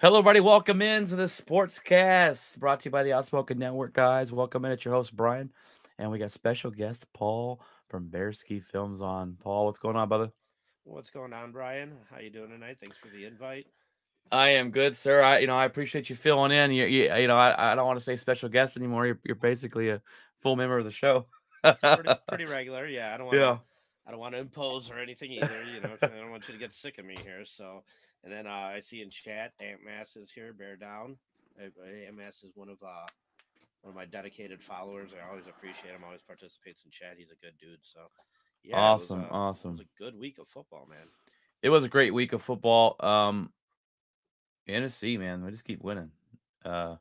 Hello, everybody. Welcome in to the Sportscast brought to you by the Outspoken Network, guys. Welcome in. It's your host, Brian. And we got special guest Paul from Bearski Films on. Paul, what's going on, brother? What's going on, Brian? How you doing tonight? Thanks for the invite. I am good, sir. I appreciate you filling in. I don't want to say special guest anymore. You're basically a full member of the show. pretty regular, yeah. I don't want to impose or anything either. You know, I don't want you to get sick of me here. So, and then I see in chat, Ant Mass is here. Bear down. Ant Mass is one of my dedicated followers. I always appreciate him. Always participates in chat. He's a good dude. So, yeah, awesome, awesome. It was a good week of football, man. It was a great week of football. NFC, man, we just keep winning. We I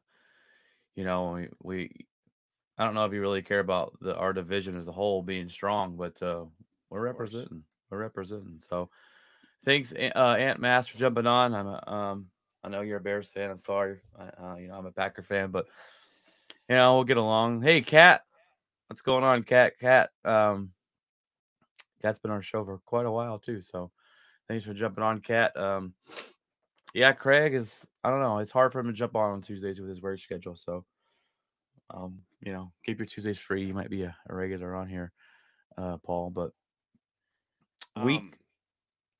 don't know if you really care about our division as a whole being strong, but we're representing. So, thanks, Ant Mass, for jumping on. I know you're a Bears fan. I'm sorry. I'm a Packer fan, but we'll get along. Hey, Cat, what's going on, Cat? Cat's been on our show for quite a while too. So, thanks for jumping on, Cat. Yeah, Craig is. I don't know. It's hard for him to jump on Tuesdays with his work schedule. So, keep your Tuesdays free. You might be a regular on here, Paul. But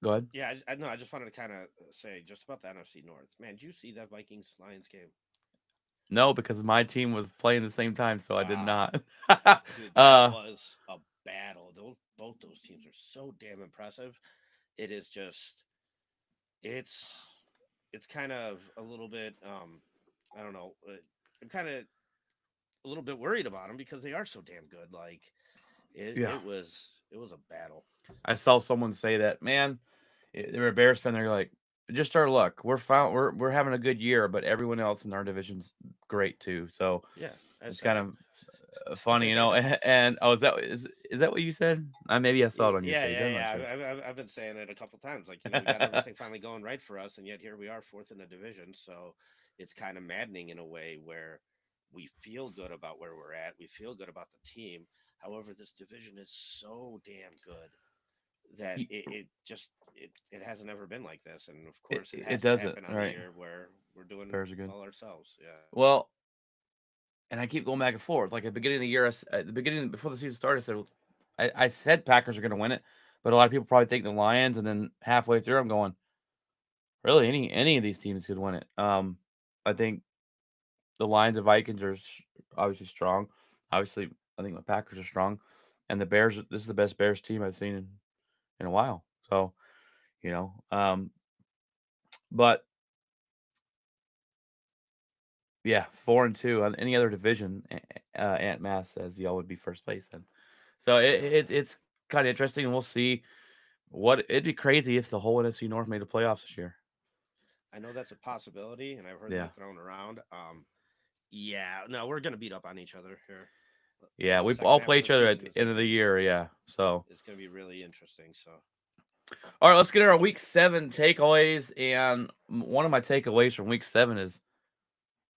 go ahead. Yeah, I know. I just wanted to kind of say just about the NFC North. Man, did you see that Vikings Lions game? No, because my team was playing the same time, so I did not. Dude, that was a battle. Both those teams are so damn impressive. It is just, it's kind of a little bit. I don't know. I'm kind of a little bit worried about them because they are so damn good. Like, it was a battle. I saw someone say that, man. They were a Bears fan. They're like, just our luck. We're having a good year, but everyone else in our division's great too. So yeah, it's kind of funny, And is that what you said? Maybe I saw it on your page. Yeah. Sure. I've been saying it a couple times. Like, we got everything finally going right for us, and yet here we are, fourth in the division. So it's kind of maddening in a way where we feel good about where we're at. We feel good about the team. However, this division is so damn good that it hasn't ever been like this. And of course, it doesn't. Right. Year where we're doing all ourselves. Yeah. Well, and I keep going back and forth. Like, at the beginning of the year, before the season started, I said, I said Packers are going to win it, but a lot of people probably think the Lions. And then halfway through, I'm going, really, any of these teams could win it. I think the Lions and Vikings are obviously strong. Obviously, I think the Packers are strong, and the Bears. This is the best Bears team I've seen in a while. So, but yeah, 4-2 on any other division. Ant Mass says y'all would be first place then. So it's kind of interesting, and we'll see. It'd be crazy if the whole NFC North made the playoffs this year. I know that's a possibility, and I've heard that thrown around. Yeah, no, we're gonna beat up on each other here. Yeah, we all play each other at the end of the year. Yeah, so it's gonna be really interesting. So, all right, let's get into our week 7 takeaways. And one of my takeaways from week 7 is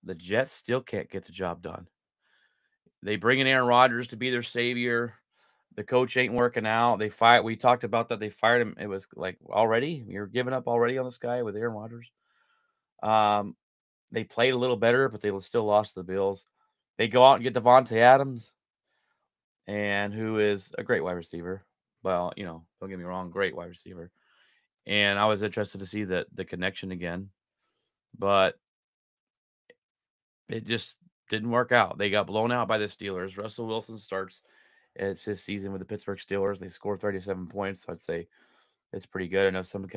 the Jets still can't get the job done. They bring in Aaron Rodgers to be their savior. The coach ain't working out. We talked about that. They fired him. It was like, already? You're giving up already on this guy with Aaron Rodgers. They played a little better, but they still lost to the Bills. They go out and get Devontae Adams, and who is a great wide receiver. Well, don't get me wrong, great wide receiver. And I was interested to see the connection again, but it just didn't work out. They got blown out by the Steelers. Russell Wilson starts his season with the Pittsburgh Steelers. They score 37 points. So I'd say it's pretty good. I know some of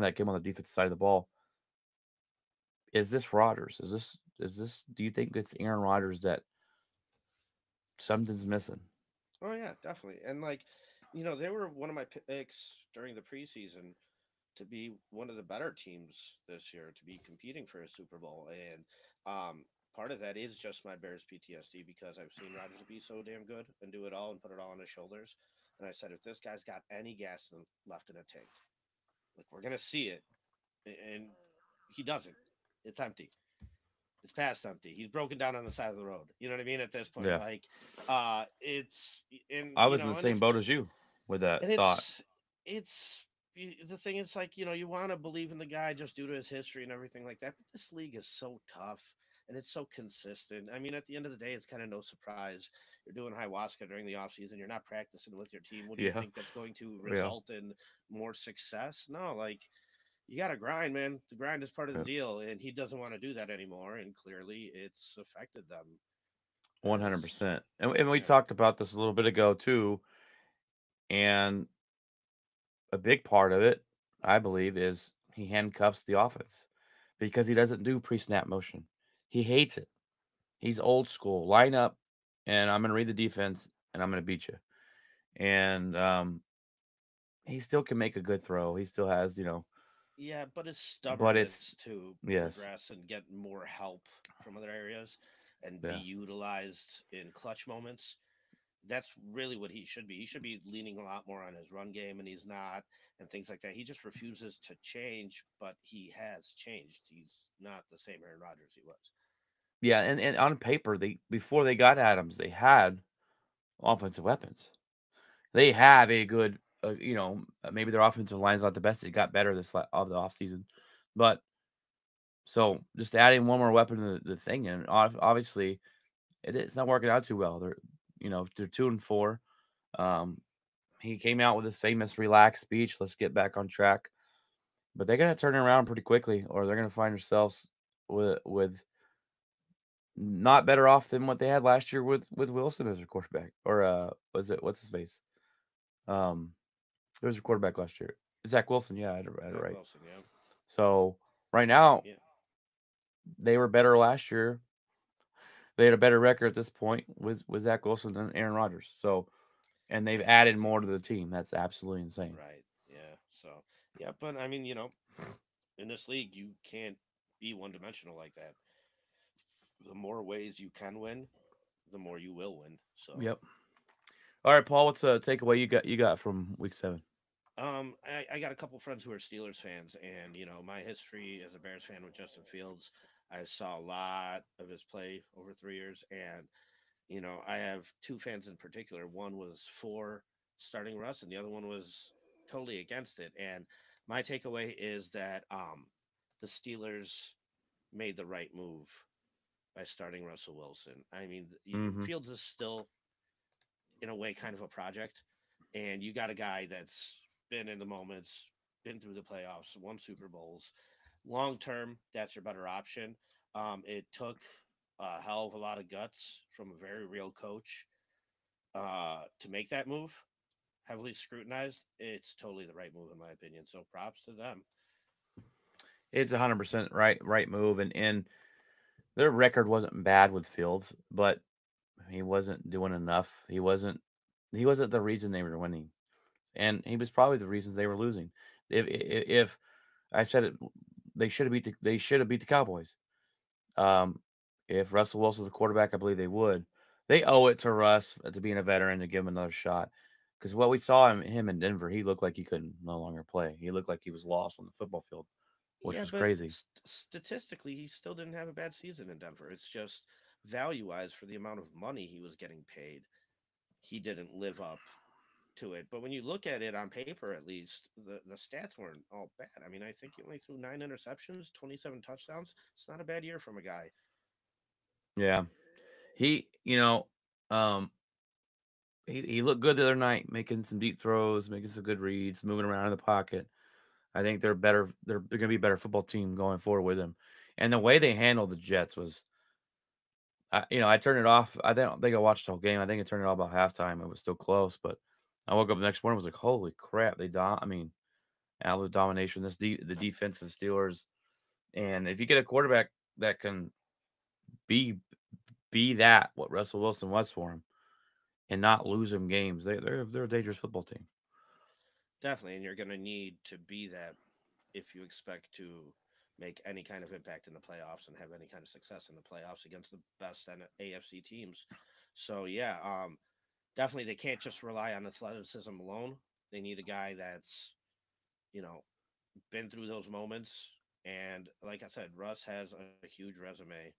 that came on the defensive side of the ball. Is this Rodgers? Do you think it's Aaron Rodgers that something's missing? Oh, yeah, definitely. And, they were one of my picks during the preseason to be one of the better teams this year, to be competing for a Super Bowl. And part of that is just my Bears PTSD, because I've seen Rodgers be so damn good and do it all and put it all on his shoulders. And I said, if this guy's got any gas left in a tank, we're going to see it. And he doesn't. It's empty. It's past empty. He's broken down on the side of the road. You know what I mean? At this point, I was in the same boat as you with that thought. It's the thing is, like, you know, you want to believe in the guy just due to his history and everything like that. But this league is so tough and it's so consistent. I mean, at the end of the day, it's kind of no surprise. You're doing ayahuasca during the offseason. You're not practicing with your team. What do you think that's going to result in more success? No, like, you got to grind, man. The grind is part of the deal. And he doesn't want to do that anymore. And clearly it's affected them. 100%. And we talked about this a little bit ago, too. And a big part of it, I believe, is he handcuffs the offense because he doesn't do pre-snap motion. He hates it. He's old school. Line up, and I'm going to read the defense, and I'm going to beat you. And he still can make a good throw. He still has, you know. Yeah, but it's stubbornness to progress and get more help from other areas and be utilized in clutch moments. That's really what he should be. He should be leaning a lot more on his run game, and he's not, and things like that. He just refuses to change, but he has changed. He's not the same Aaron Rodgers he was. Yeah, and on paper, before they got Adams, they had offensive weapons. They have a good, you know, maybe their offensive line is not the best. It got better this of the offseason. But so just adding one more weapon to the thing, and obviously it's not working out too well. They're 2-4. He came out with his famous relaxed speech. Let's get back on track. But they're going to turn around pretty quickly, or they're going to find themselves with not better off than what they had last year with Wilson as their quarterback. Or what's his face? There was a quarterback last year. Zach Wilson. Yeah, I had it right. Wilson, yeah. So right now, they were better last year. They had a better record at this point with Zach Wilson than Aaron Rodgers. So, and they've added more to the team. That's absolutely insane. Right. Yeah. So, yeah. But I mean, you know, in this league, you can't be one-dimensional like that. The more ways you can win, the more you will win. So. Yep. All right, Paul. What's a takeaway you got from Week 7? I got a couple friends who are Steelers fans, and you know, my history as a Bears fan with Justin Fields. I saw a lot of his play over 3 years, and, you know, I have two fans in particular. One was for starting Russ, and the other one was totally against it. And my takeaway is that the Steelers made the right move by starting Russell Wilson. I mean, Fields is still, in a way, kind of a project, and you got a guy that's been in the moments, been through the playoffs, won Super Bowls. Long term, that's your better option. It took a hell of a lot of guts from a very real coach to make that move. Heavily scrutinized. It's totally the right move in my opinion. So props to them. It's 100% right move, and their record wasn't bad with Fields, but he wasn't doing enough. He wasn't the reason they were winning, and he was probably the reason they were losing. If I said it. They should have beat the Cowboys. If Russell Wilson was the quarterback, I believe they would. They owe it to Russ to being a veteran to give him another shot. Because what we saw him in Denver, he looked like he couldn't no longer play. He looked like he was lost on the football field, which was crazy. Statistically, he still didn't have a bad season in Denver. It's just value-wise for the amount of money he was getting paid, he didn't live up to it. But when you look at it on paper, at least the stats weren't all bad. I mean, I think he only threw 9 interceptions, 27 touchdowns. It's not a bad year from a guy. Yeah, he, you know, he looked good the other night, making some deep throws, making some good reads, moving around in the pocket. I think they're better. They're going to be a better football team going forward with him. And the way they handled the Jets was, you know, I turned it off. I don't think I watched the whole game. I think I turned it off about halftime. It was still close, but I woke up the next morning and was like, holy crap, absolute domination. This the defense of the Steelers. And if you get a quarterback that can be that, what Russell Wilson was for him, and not lose him games, they're a dangerous football team. Definitely, and you're going to need to be that if you expect to make any kind of impact in the playoffs and have any kind of success in the playoffs against the best AFC teams. So, yeah, definitely, they can't just rely on athleticism alone. They need a guy that's, you know, been through those moments. And like I said, Russ has a huge resume.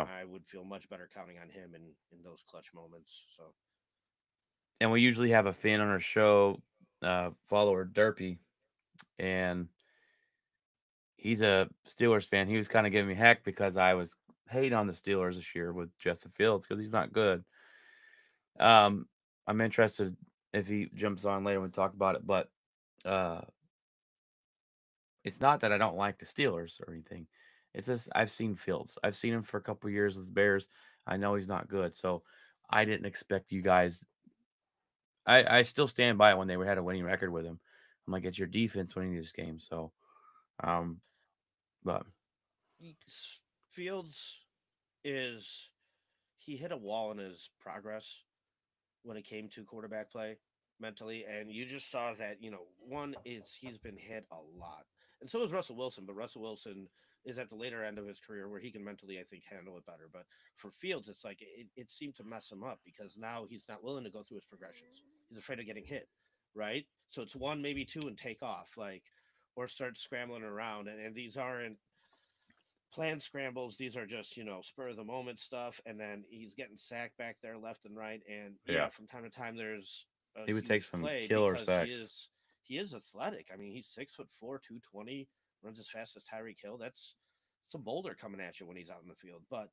I would feel much better counting on him in those clutch moments. So, and we usually have a fan on our show, follower Derpy, and he's a Steelers fan. He was kind of giving me heck because I was hating on the Steelers this year with Justin Fields because he's not good. I'm interested if he jumps on later when we talk about it, but it's not that I don't like the Steelers or anything. It's just I've seen Fields. I've seen him for a couple of years with the Bears. I know he's not good, so I didn't expect you guys. I still stand by it when they had a winning record with him. I'm like, it's your defense winning this game. So, but Fields is he hit a wall in his progress when it came to quarterback play mentally, and you just saw that. You know, one is he's been hit a lot, and so is Russell Wilson. But Russell Wilson is at the later end of his career where he can mentally, I think, handle it better. But for Fields, it's like it seemed to mess him up because now he's not willing to go through his progressions. He's afraid of getting hit, right? So it's one, maybe two, and take off, like, or start scrambling around. And these aren't planned scrambles. These are just, you know, spur of the moment stuff. And then he's getting sacked back there left and right. And yeah, from time to time, there's he would take some killer sacks. He is athletic. I mean, he's 6'4", 220. Runs as fast as Tyreek Hill. That's some boulder coming at you when he's out in the field. But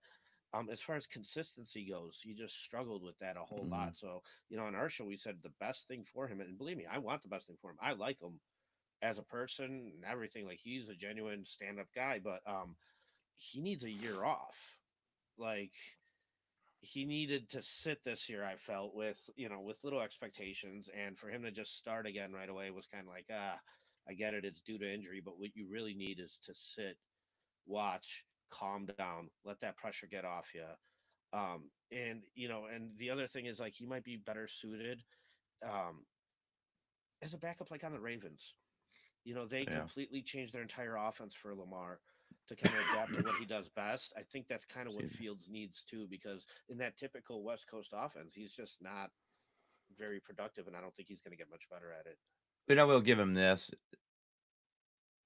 as far as consistency goes, he just struggled with that a whole lot. So, you know, on our show, we said the best thing for him, and believe me, I want the best thing for him. I like him as a person and everything. Like, he's a genuine stand-up guy, but he needs a year off. Like, he needed to sit this year, I felt, with, you know, with little expectations. And for him to just start again right away was kind of like, I get it, it's due to injury, but what you really need is to sit, watch, calm down, let that pressure get off you. And, you know, and the other thing is, like, he might be better suited as a backup, like on the Ravens. You know, they completely changed their entire offense for Lamar to kind of adapt to what he does best. I think that's kind of what Fields needs, too, because in that typical West Coast offense, he's just not very productive, and I don't think he's going to get much better at it. But I will give him this.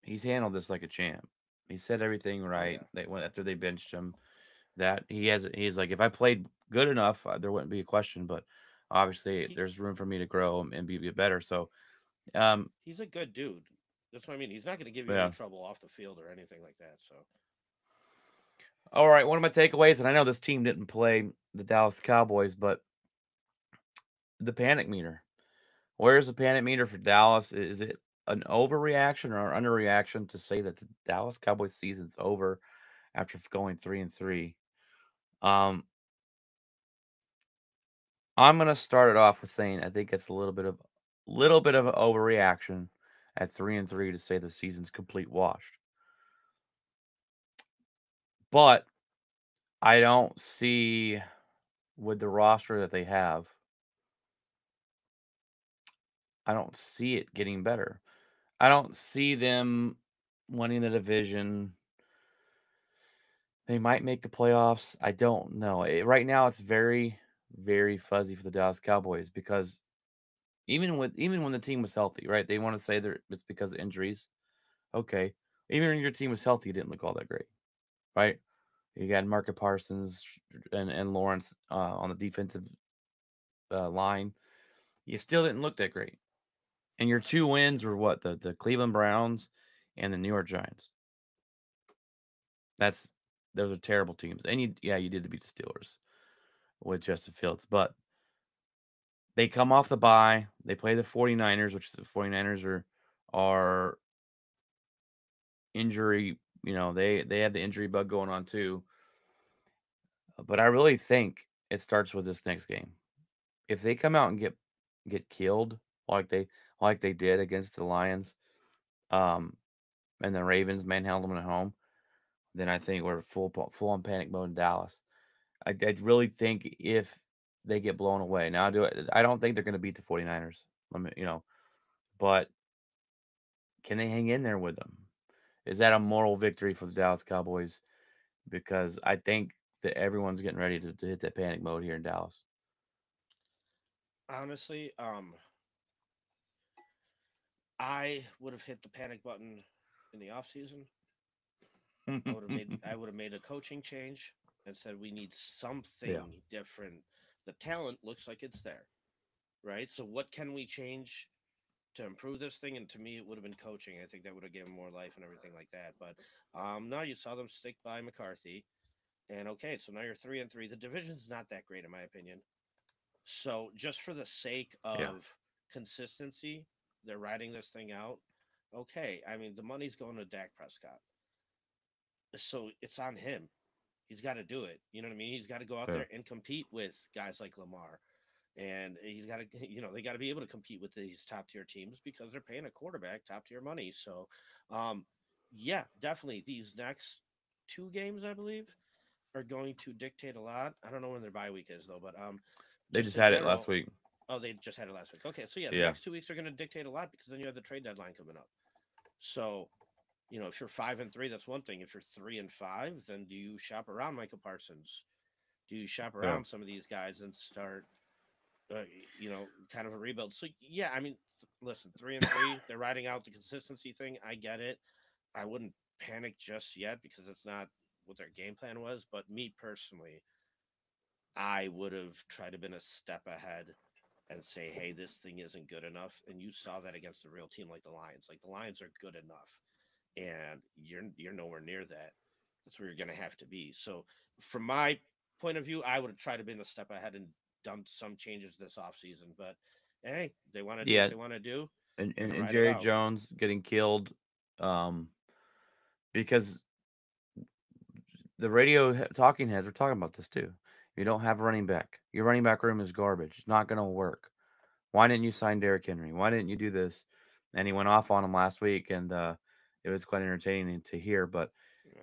He's handled this like a champ. He said everything right. They went after they benched him. That he has. He's like, if I played good enough, there wouldn't be a question. But obviously, there's room for me to grow and be better. So, he's a good dude. That's what I mean. He's not going to give you any trouble off the field or anything like that. So, all right. One of my takeaways, and I know this team didn't play the Dallas Cowboys, but the panic meter. Where's the panic meter for Dallas? Is it an overreaction or an underreaction to say that the Dallas Cowboys season's over after going 3-3? I'm gonna start it off with saying I think it's a little bit of an overreaction at 3-3 to say the season's complete washed. But I don't see with the roster that they have. I don't see it getting better. I don't see them winning the division. They might make the playoffs. I don't know. Right now, it's very, very fuzzy for the Dallas Cowboys because even when the team was healthy, right? They want to say it's because of injuries. Okay, even when your team was healthy, it didn't look all that great, right? You got Market Parsons and Lawrence on the defensive line. You still didn't look that great. And your two wins were what? The Cleveland Browns and the New York Giants. Those are terrible teams. And you did beat the Steelers with Justin Fields. But they come off the bye. They play the 49ers, which the 49ers are injury. You know, they have the injury bug going on too. But I really think it starts with this next game. If they come out and get killed like they did against the Lions and the Ravens manhandled them at home, then I think we're full on panic mode in Dallas. I really think if they get blown away. Now I don't think they're going to beat the 49ers. I mean, you know, but can they hang in there with them? Is that a moral victory for the Dallas Cowboys? Because I think that everyone's getting ready to hit that panic mode here in Dallas. Honestly, I would have hit the panic button in the off season. I would have made a coaching change and said we need something different. The talent looks like it's there, right? So what can we change to improve this thing. And to me, it would have been coaching. I think that would have given more life and everything like that. But now you saw them stick by McCarthy. And, okay, so now you're 3-3. The division's not that great, in my opinion. So just for the sake of consistency, they're riding this thing out. Okay, I mean, the money's going to Dak Prescott. So it's on him. He's got to do it. You know what I mean? He's got to go out there and compete with guys like Lamar. And he's got to, you know, they got to be able to compete with these top-tier teams because they're paying a quarterback top-tier money. So, yeah, definitely these next two games, I believe, are going to dictate a lot. I don't know when their bye week is, though, but they just had it last week. Oh, they just had it last week. Okay, so, yeah, the next 2 weeks are going to dictate a lot because then you have the trade deadline coming up. So, you know, if you're 5-3, that's one thing. If you're 3-5, then do you shop around Michael Parsons? Do you shop around some of these guys and start, you know, kind of a rebuild? So, yeah, I mean, listen, 3-3, they're riding out the consistency thing. I get it. I wouldn't panic just yet because it's not what their game plan was. But me personally, I would have tried to have been a step ahead and say, hey, this thing isn't good enough. And you saw that against a real team like the Lions. Like, the Lions are good enough. And you're nowhere near that. That's where you're going to have to be. So from my point of view, I would have tried to be in a step ahead and done some changes this offseason. But, hey, they want to do what they want to do. And Jerry Jones getting killed because the radio talking heads were talking about this too. You don't have a running back. Your running back room is garbage. It's not going to work. Why didn't you sign Derrick Henry? Why didn't you do this? And he went off on him last week, and it was quite entertaining to hear. But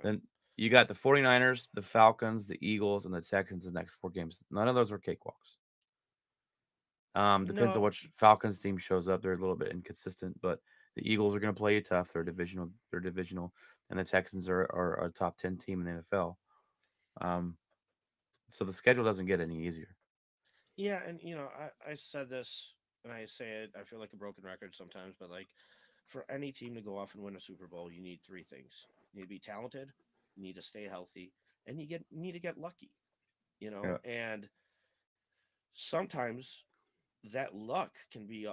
then you got the 49ers, the Falcons, the Eagles, and the Texans in the next four games. None of those were cakewalks. Depends on which Falcons team shows up. They're a little bit inconsistent, but the Eagles are going to play you tough. They're divisional. And the Texans are a top 10 team in the NFL. So the schedule doesn't get any easier. Yeah, and, you know, I said this, and I say it, I feel like a broken record sometimes, but, like, for any team to go off and win a Super Bowl, you need three things. You need to be talented, you need to stay healthy, and you need to get lucky, you know? Yeah. And sometimes that luck can be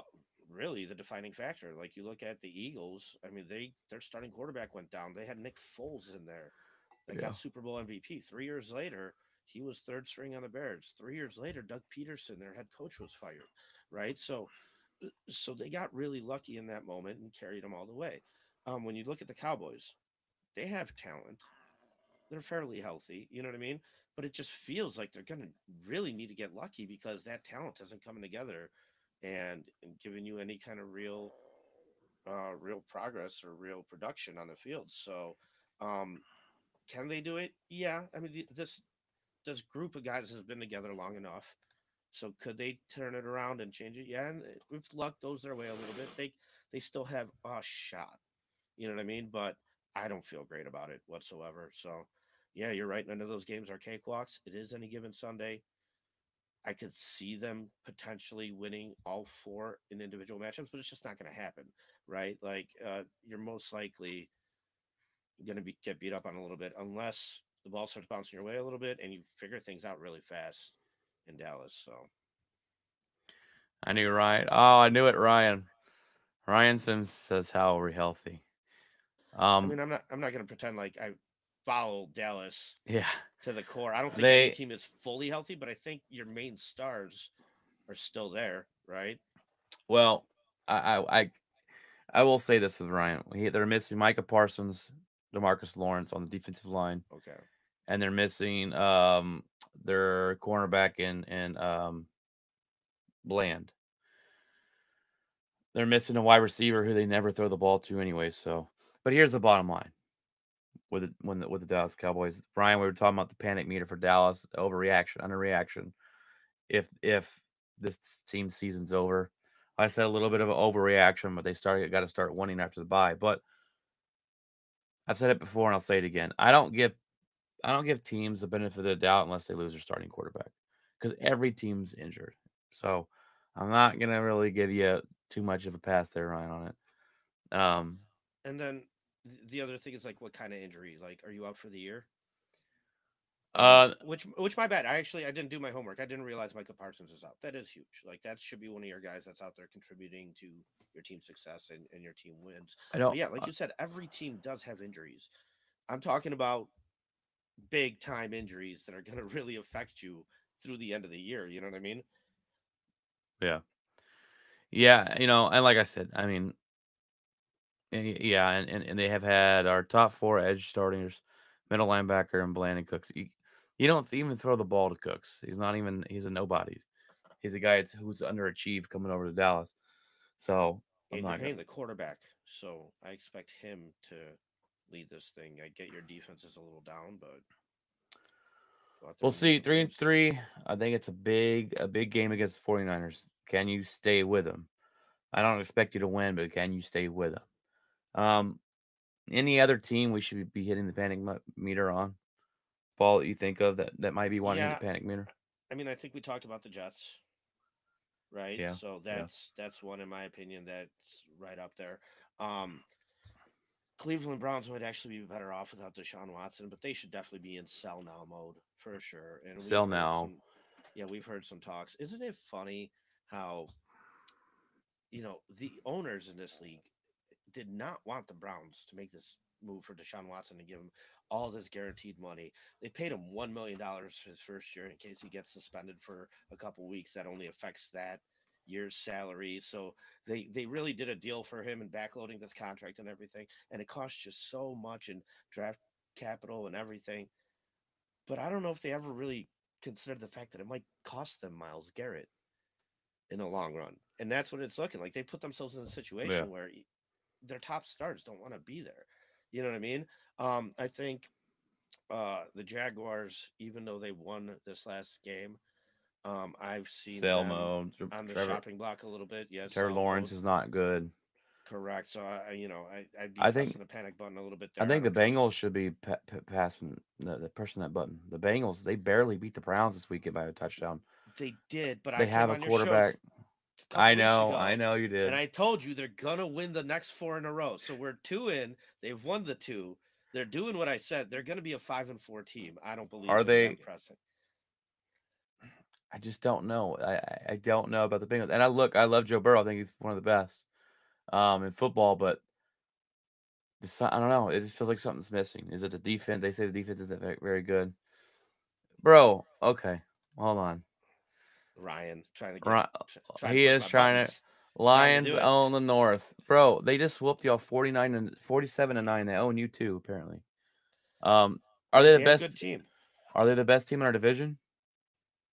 really the defining factor. Like, you look at the Eagles, I mean, their starting quarterback went down. They had Nick Foles in there. They got Super Bowl MVP. 3 years later, he was third string on the Bears. 3 years later, Doug Peterson, their head coach, was fired, right? So they got really lucky in that moment and carried them all the way. When you look at the Cowboys, they have talent. They're fairly healthy, you know what I mean? But it just feels like they're going to really need to get lucky because that talent isn't coming together and giving you any kind of real progress or real production on the field. So can they do it? Yeah. I mean, this group of guys has been together long enough. So could they turn it around and change it? Yeah, and if luck goes their way a little bit, they still have a shot. You know what I mean? But I don't feel great about it whatsoever. So, yeah, you're right. None of those games are cakewalks. It is any given Sunday. I could see them potentially winning all four in individual matchups, but it's just not going to happen, right? Like, you're most likely going to get beat up on a little bit unless the ball starts bouncing your way a little bit and you figure things out really fast in Dallas. So I knew Ryan. Oh, I knew it. Ryan Sims says, how are we healthy? I mean, I'm not going to pretend like I follow Dallas to the core. I don't think any team is fully healthy, but I think your main stars are still there. Right. Well, I will say this with Ryan. They're missing Micah Parsons, DeMarcus Lawrence on the defensive line. Okay. And they're missing their cornerback in Bland. They're missing a wide receiver who they never throw the ball to anyway. So, but here's the bottom line with the Dallas Cowboys. Brian, we were talking about the panic meter for Dallas, overreaction, underreaction. If this team season's over, I said a little bit of an overreaction, but they got to start winning after the bye. But I've said it before, and I'll say it again. I don't give teams the benefit of the doubt unless they lose their starting quarterback, because every team's injured. So I'm not going to really give you too much of a pass there, Ryan, on it. And then the other thing is, like, what kind of injury? Like, are you out for the year? Which my bad. I didn't do my homework. I didn't realize Micah Parsons is out. That is huge. Like, that should be one of your guys that's out there contributing to your team's success and your team wins. I know. But yeah, like you said, every team does have injuries. I'm talking about big time injuries that are going to really affect you through the end of the year. You know what I mean? Yeah. Yeah. You know, and like I said, I mean, yeah. And they have had our top four edge starters, middle linebacker, and Bland and Cooks. You don't even throw the ball to Cooks. He's a nobody. He's a guy who's underachieved coming over to Dallas. So I'm not paying the quarterback. So I expect him to lead this thing. I get your defense is a little down, but we'll see. 3-3. I think it's a big game against the 49ers. Can you stay with them? I don't expect you to win, but can you stay with them? Any other team we should be hitting the panic meter on? Ball that you think of that might be wanting to panic meter? I mean, I think we talked about the Jets, right? Yeah. So that's one, in my opinion, that's right up there. Cleveland Browns might actually be better off without Deshaun Watson, but they should definitely be in sell now mode for sure. And sell now. We've heard some talks. Isn't it funny how, you know, the owners in this league did not want the Browns to make this move for Deshaun Watson and give him all this guaranteed money. They paid him $1 million for his first year in case he gets suspended for a couple weeks. That only affects that year's salary. So they really did a deal for him and backloading this contract and everything. And it costs you so much in draft capital and everything. But I don't know if they ever really considered the fact that it might cost them Myles Garrett in the long run. And that's what it's looking like. They put themselves in a situation where their top stars don't want to be there. You know what I mean? I think the Jaguars, even though they won this last game, I've seen Selmo on the shopping block a little bit. Yes, Trevor Lawrence is not good. Correct. So I'd be pressing the panic button a little bit there. I think the Bengals should be passing the person that button. The Bengals, they barely beat the Browns this weekend by a touchdown. They did, but they have a quarterback. I know you did. And I told you they're going to win the next four in a row. So we're 2 in. They've won the 2. They're doing what I said. They're going to be a 5-4 team. I don't believe they're impressive. I just don't know. I don't know about the Bengals. And I love Joe Burrow. I think he's one of the best in football, but I don't know. It just feels like something's missing. Is it the defense? They say the defense isn't very good. Bro, okay. Hold on. Ryan trying to get Lions trying to own the North. Bro, they just whooped y'all 47-9. They own you too, apparently. Are they the best team? Are they the best team in our division?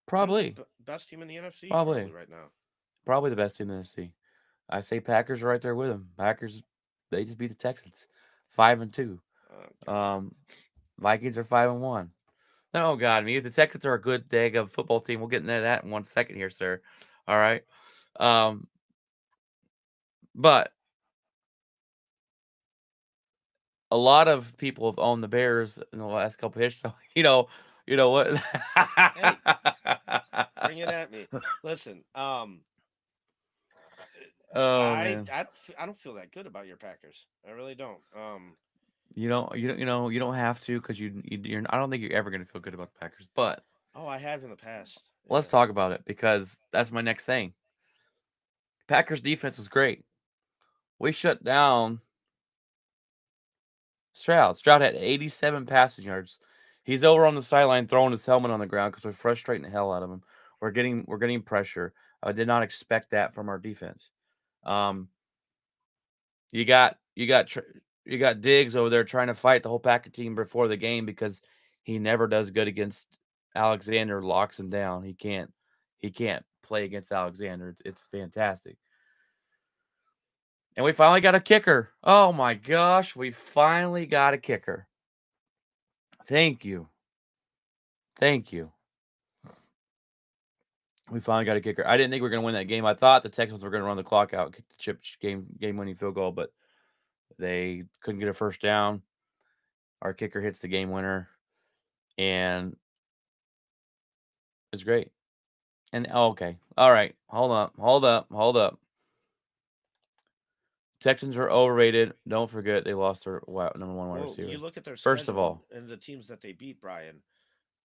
Probably. Best team in the NFC probably right now. Probably the best team in the NFC. I say Packers are right there with them. Packers, they just beat the Texans 5-2. Okay. Vikings are 5-1. Oh, God. I mean, if the Texans are a good day of football team, we'll get into that in 1 second here, sir. All right. But a lot of people have owned the Bears in the last couple of years. So, you know what? Hey, bring it at me. Listen, I don't feel that good about your Packers. I really don't. You don't have to, because you're. I don't think you're ever going to feel good about the Packers, but I have in the past. Yeah. Let's talk about it, because that's my next thing. Packers defense was great. We shut down Stroud. Stroud had 87 passing yards. He's over on the sideline throwing his helmet on the ground because we're frustrating the hell out of him. We're getting pressure. I did not expect that from our defense. You got Diggs over there trying to fight the whole Packer team before the game because he never does good against Alexander. Locks him down. He can't play against Alexander. It's fantastic. And we finally got a kicker. Oh my gosh, we finally got a kicker. Thank you. We finally got a kicker. I didn't think we were going to win that game. I thought the Texans were going to run the clock out, kick the game-winning field goal, but they couldn't get a first down. Our kicker hits the game winner, and it's great. And okay, all right, hold up. Texans are overrated. Don't forget they lost their number one wide receiver. You look at their first of all, and the teams that they beat, Brian.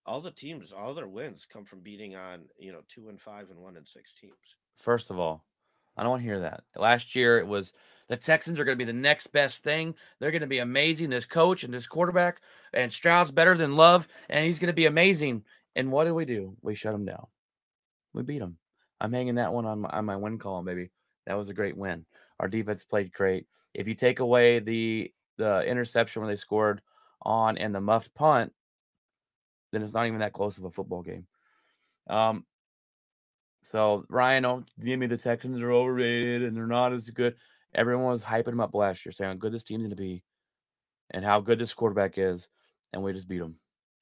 all the teams, all their wins come from beating on, 2-5 and 1-6 teams. First of all, I don't want to hear that. Last year it was the Texans are going to be the next best thing. They're going to be amazing. This coach and this quarterback and Stroud's better than Love, and he's going to be amazing. And what do? We shut him down. We beat him. I'm hanging that one on my win column, baby. That was a great win. Our defense played great. If you take away the interception when they scored on and the muffed punt, then it's not even that close of a football game. So, Ryan, don't give me the Texans are overrated and they're not as good. Everyone was hyping them up last year, saying how good this team's going to be and how good this quarterback is, and we just beat them.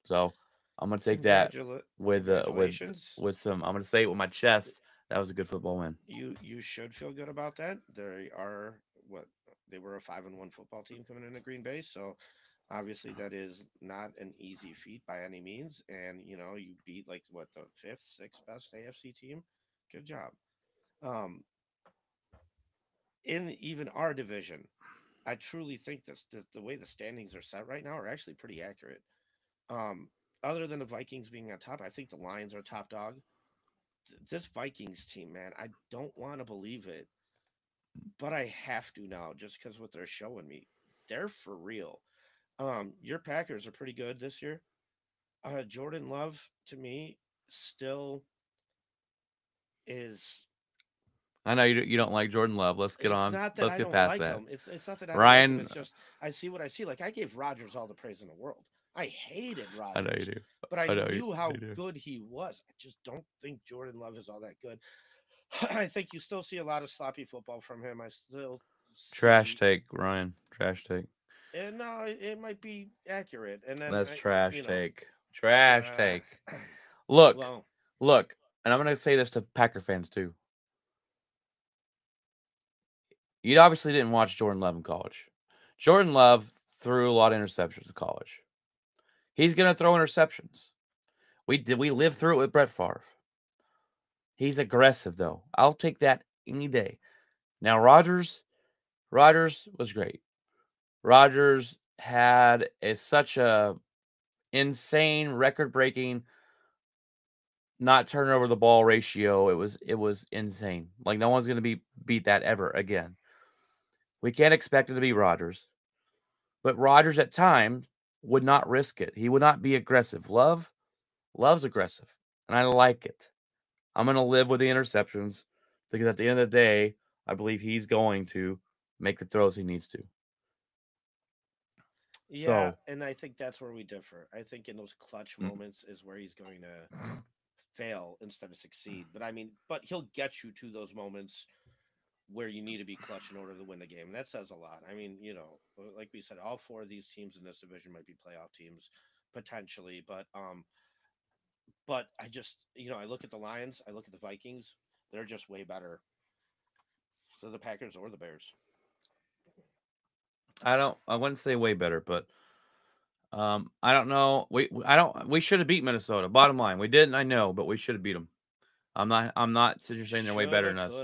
So, I'm going to take that with some – I'm going to say it with my chest. That was a good football win. You should feel good about that. They were a 5-1 football team coming into Green Bay, so – obviously, that is not an easy feat by any means. And, you beat, the 5th, 6th best AFC team? Good job. In even our division, I truly think that the way the standings are set right now are actually pretty accurate. Other than the Vikings being on top, I think the Lions are top dog. This Vikings team, man, I don't want to believe it, but I have to now just because what they're showing me. They're for real. Your Packers are pretty good this year. Jordan Love, to me, still is. I know you don't like Jordan Love. Let's get on. Let's get past that. It's not that I don't like him. It's just I see what I see. I gave Rodgers all the praise in the world. I hated Rodgers. I know you do. But I knew how good he was. I just don't think Jordan Love is all that good. I think you still see a lot of sloppy football from him. Trash take, Ryan. Trash take. And no, it might be accurate. And then that's trash take. Trash take. Look, and I'm gonna say this to Packer fans too. You obviously didn't watch Jordan Love in college. Jordan Love threw a lot of interceptions in college. He's gonna throw interceptions. We lived through it with Brett Favre. He's aggressive though. I'll take that any day. Now Rodgers was great. Rodgers had such a insane record-breaking not turning over the ball ratio. It was insane. No one's going to beat that ever again. We can't expect it to be Rodgers. But Rodgers at times would not risk it. He would not be aggressive. Love's aggressive, and I like it. I'm going to live with the interceptions because at the end of the day, I believe he's going to make the throws he needs to. Yeah, so, and I think that's where we differ. I think in those clutch moments is where he's going to fail instead of succeed. But but he'll get you to those moments where you need to be clutch in order to win the game. And that says a lot. Like we said, all four of these teams in this division might be playoff teams potentially. But I just, I look at the Lions, I look at the Vikings. They're just way better than the Packers or the Bears. I wouldn't say way better, but I don't know. We should have beat Minnesota. Bottom line, we didn't. I know, but we should have beat them. I'm not saying they're way better than us.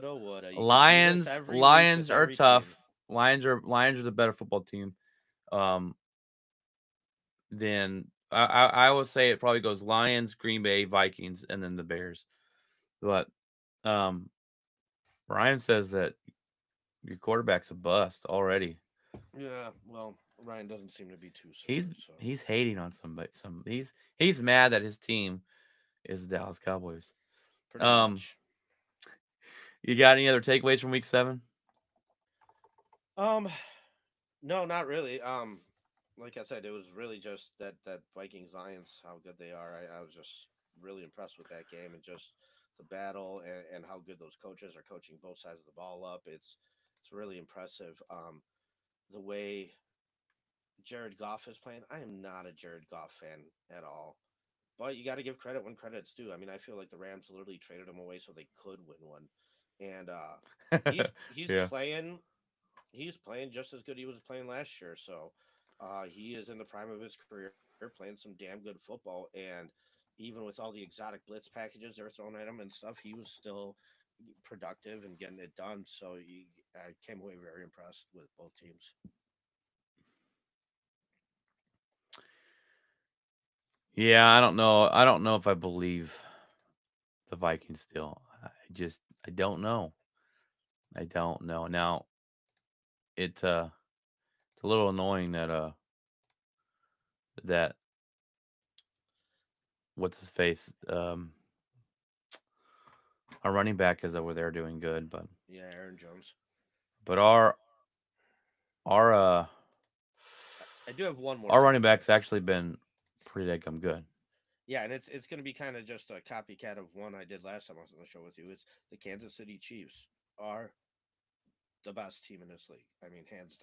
Lions are tough. Team. Lions are the better football team. Then I will say it probably goes Lions, Green Bay, Vikings, and then the Bears. But Ryan says that your quarterback's a bust already. Yeah, well, Ryan doesn't seem to be too soon. He's hating on somebody. He's mad that his team is the Dallas Cowboys. Pretty much. You got any other takeaways from Week 7? No, not really. Like I said, it was really just that Vikings Lions, how good they are. I was just really impressed with that game and just the battle and how good those coaches are coaching both sides of the ball up. It's really impressive. The way Jared Goff is playing, I am not a Jared Goff fan at all. But you got to give credit when credit's due. I feel like the Rams literally traded him away so they could win one. And he's yeah. He's playing just as good he was playing last year. So he is in the prime of his career playing some damn good football. And even with all the exotic blitz packages they're throwing at him and stuff, he was still productive and getting it done. So I came away very impressed with both teams. Yeah, I don't know. I don't know if I believe the Vikings still. I don't know. I don't know. Now, it's a little annoying that that what's his face our running back is over there doing good, but yeah, Aaron Jones. But our I do have one more. Our running back's actually been pretty damn good. Yeah, and it's going to be kind of just a copycat of one I did last time I was on the show with you. It's the Kansas City Chiefs are the best team in this league. I mean, hands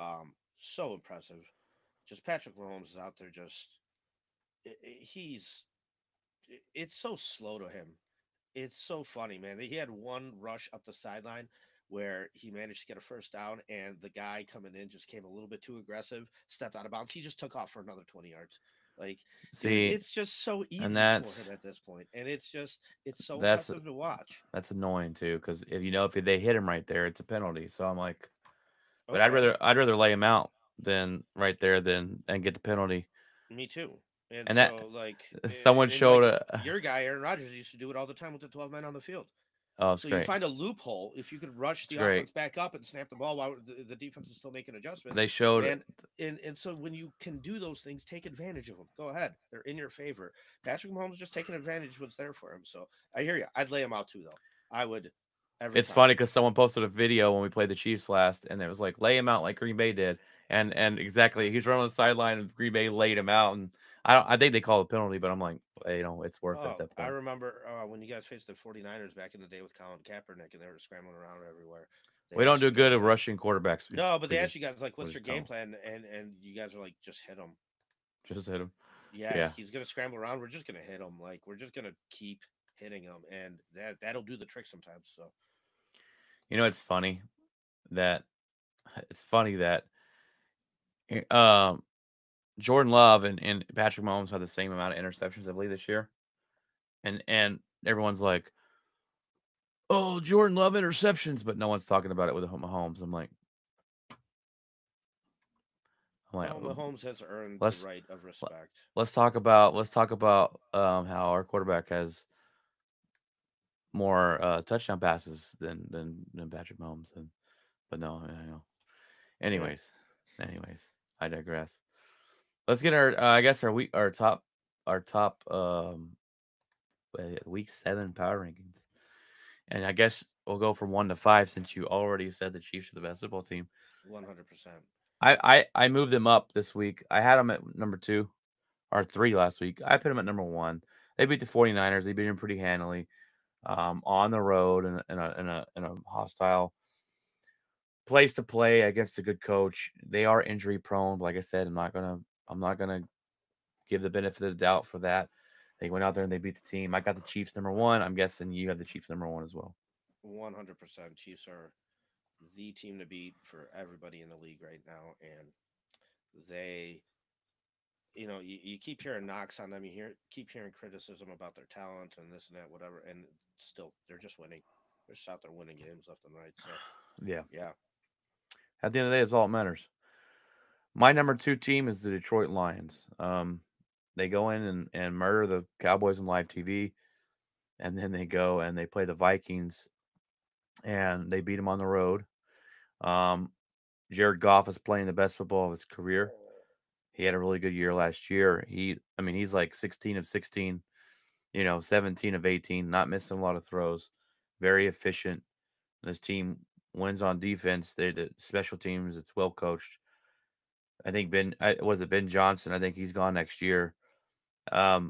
down. So impressive. Just Patrick Mahomes is out there just it's so slow to him. It's so funny, man. He had one rush up the sideline where he managed to get a first down, and the guy coming in just came a little bit too aggressive, stepped out of bounds. He just took off for another 20 yards. Like, see, it's just so easy for him at this point, and it's so impressive to watch. That's annoying too, because if they hit him right there, it's a penalty. So I'm like, but okay. I'd rather lay him out than right there and get the penalty. Me too. And so that, like, someone showed your guy Aaron Rodgers used to do it all the time with the 12 men on the field. Oh, so you find a loophole if you could rush the offense back up and snap the ball while the defense is still making adjustments. They showed it. And so when you can do those things, take advantage of them. Go ahead. They're in your favor. Patrick Mahomes just taking advantage of what's there for him. So I hear you. I'd lay him out too, though. I would. It's funny because someone posted a video when we played the Chiefs last, and it was like, lay him out like Green Bay did. And exactly. He's running on the sideline, and Green Bay laid him out. And I think they call it a penalty, but I'm like, it's worth it. I remember when you guys faced the 49ers back in the day with Colin Kaepernick, and they were scrambling around everywhere. We don't do good at rushing quarterbacks. No, but they actually got like, what's your game plan? And you guys are like, just hit him. Just hit him. Yeah, he's going to scramble around. We're just going to hit him. Like, we're just going to keep hitting him, and that'll do the trick sometimes. So, it's funny that Jordan Love and Patrick Mahomes had the same amount of interceptions, I believe, this year. And everyone's like, oh, Jordan Love interceptions, but no one's talking about it with Mahomes. I'm like, Mahomes has earned the right of respect. Let's talk about how our quarterback has more touchdown passes than Patrick Mahomes. Anyways, I digress. Let's get our top week 7 power rankings, and I guess we'll go from 1 to 5 since you already said the Chiefs are the best football team. 100%. I moved them up this week. I had them at number 2 or 3 last week. I put them at number 1. They beat the 49ers. They beat them pretty handily, on the road and in a hostile place to play against a good coach. They are injury prone. Like I said, I'm not gonna give the benefit of the doubt for that. They went out there and they beat the team. I got the Chiefs number 1. I'm guessing you have the Chiefs number 1 as well. 100%. Chiefs are the team to beat for everybody in the league right now, and they, you keep hearing knocks on them. You keep hearing criticism about their talent and this and that, whatever, and still they're just winning. They're just out there winning games left and right. So yeah. At the end of the day, it's all that matters. My number 2 team is the Detroit Lions. They go in and murder the Cowboys on live TV, and then they go and they play the Vikings, and they beat them on the road. Jared Goff is playing the best football of his career. He had a really good year last year. He's like 16 of 16, 17 of 18, not missing a lot of throws, very efficient. This team wins on defense. They're the special teams. It's well coached. I think Ben Johnson. I think he's gone next year. I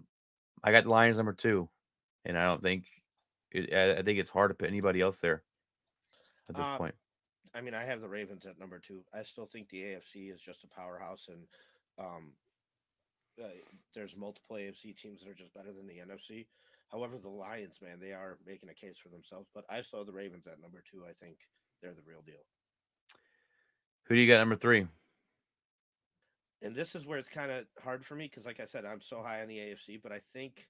got the Lions number 2, and I don't think. I think it's hard to put anybody else there at this point. I mean, I have the Ravens at number 2. I still think the AFC is just a powerhouse, and there's multiple AFC teams that are just better than the NFC. However, the Lions, man, they are making a case for themselves. But I saw the Ravens at number 2. I think they're the real deal. Who do you got number 3? And this is where it's kind of hard for me because, like I said, I'm so high on the AFC, but I think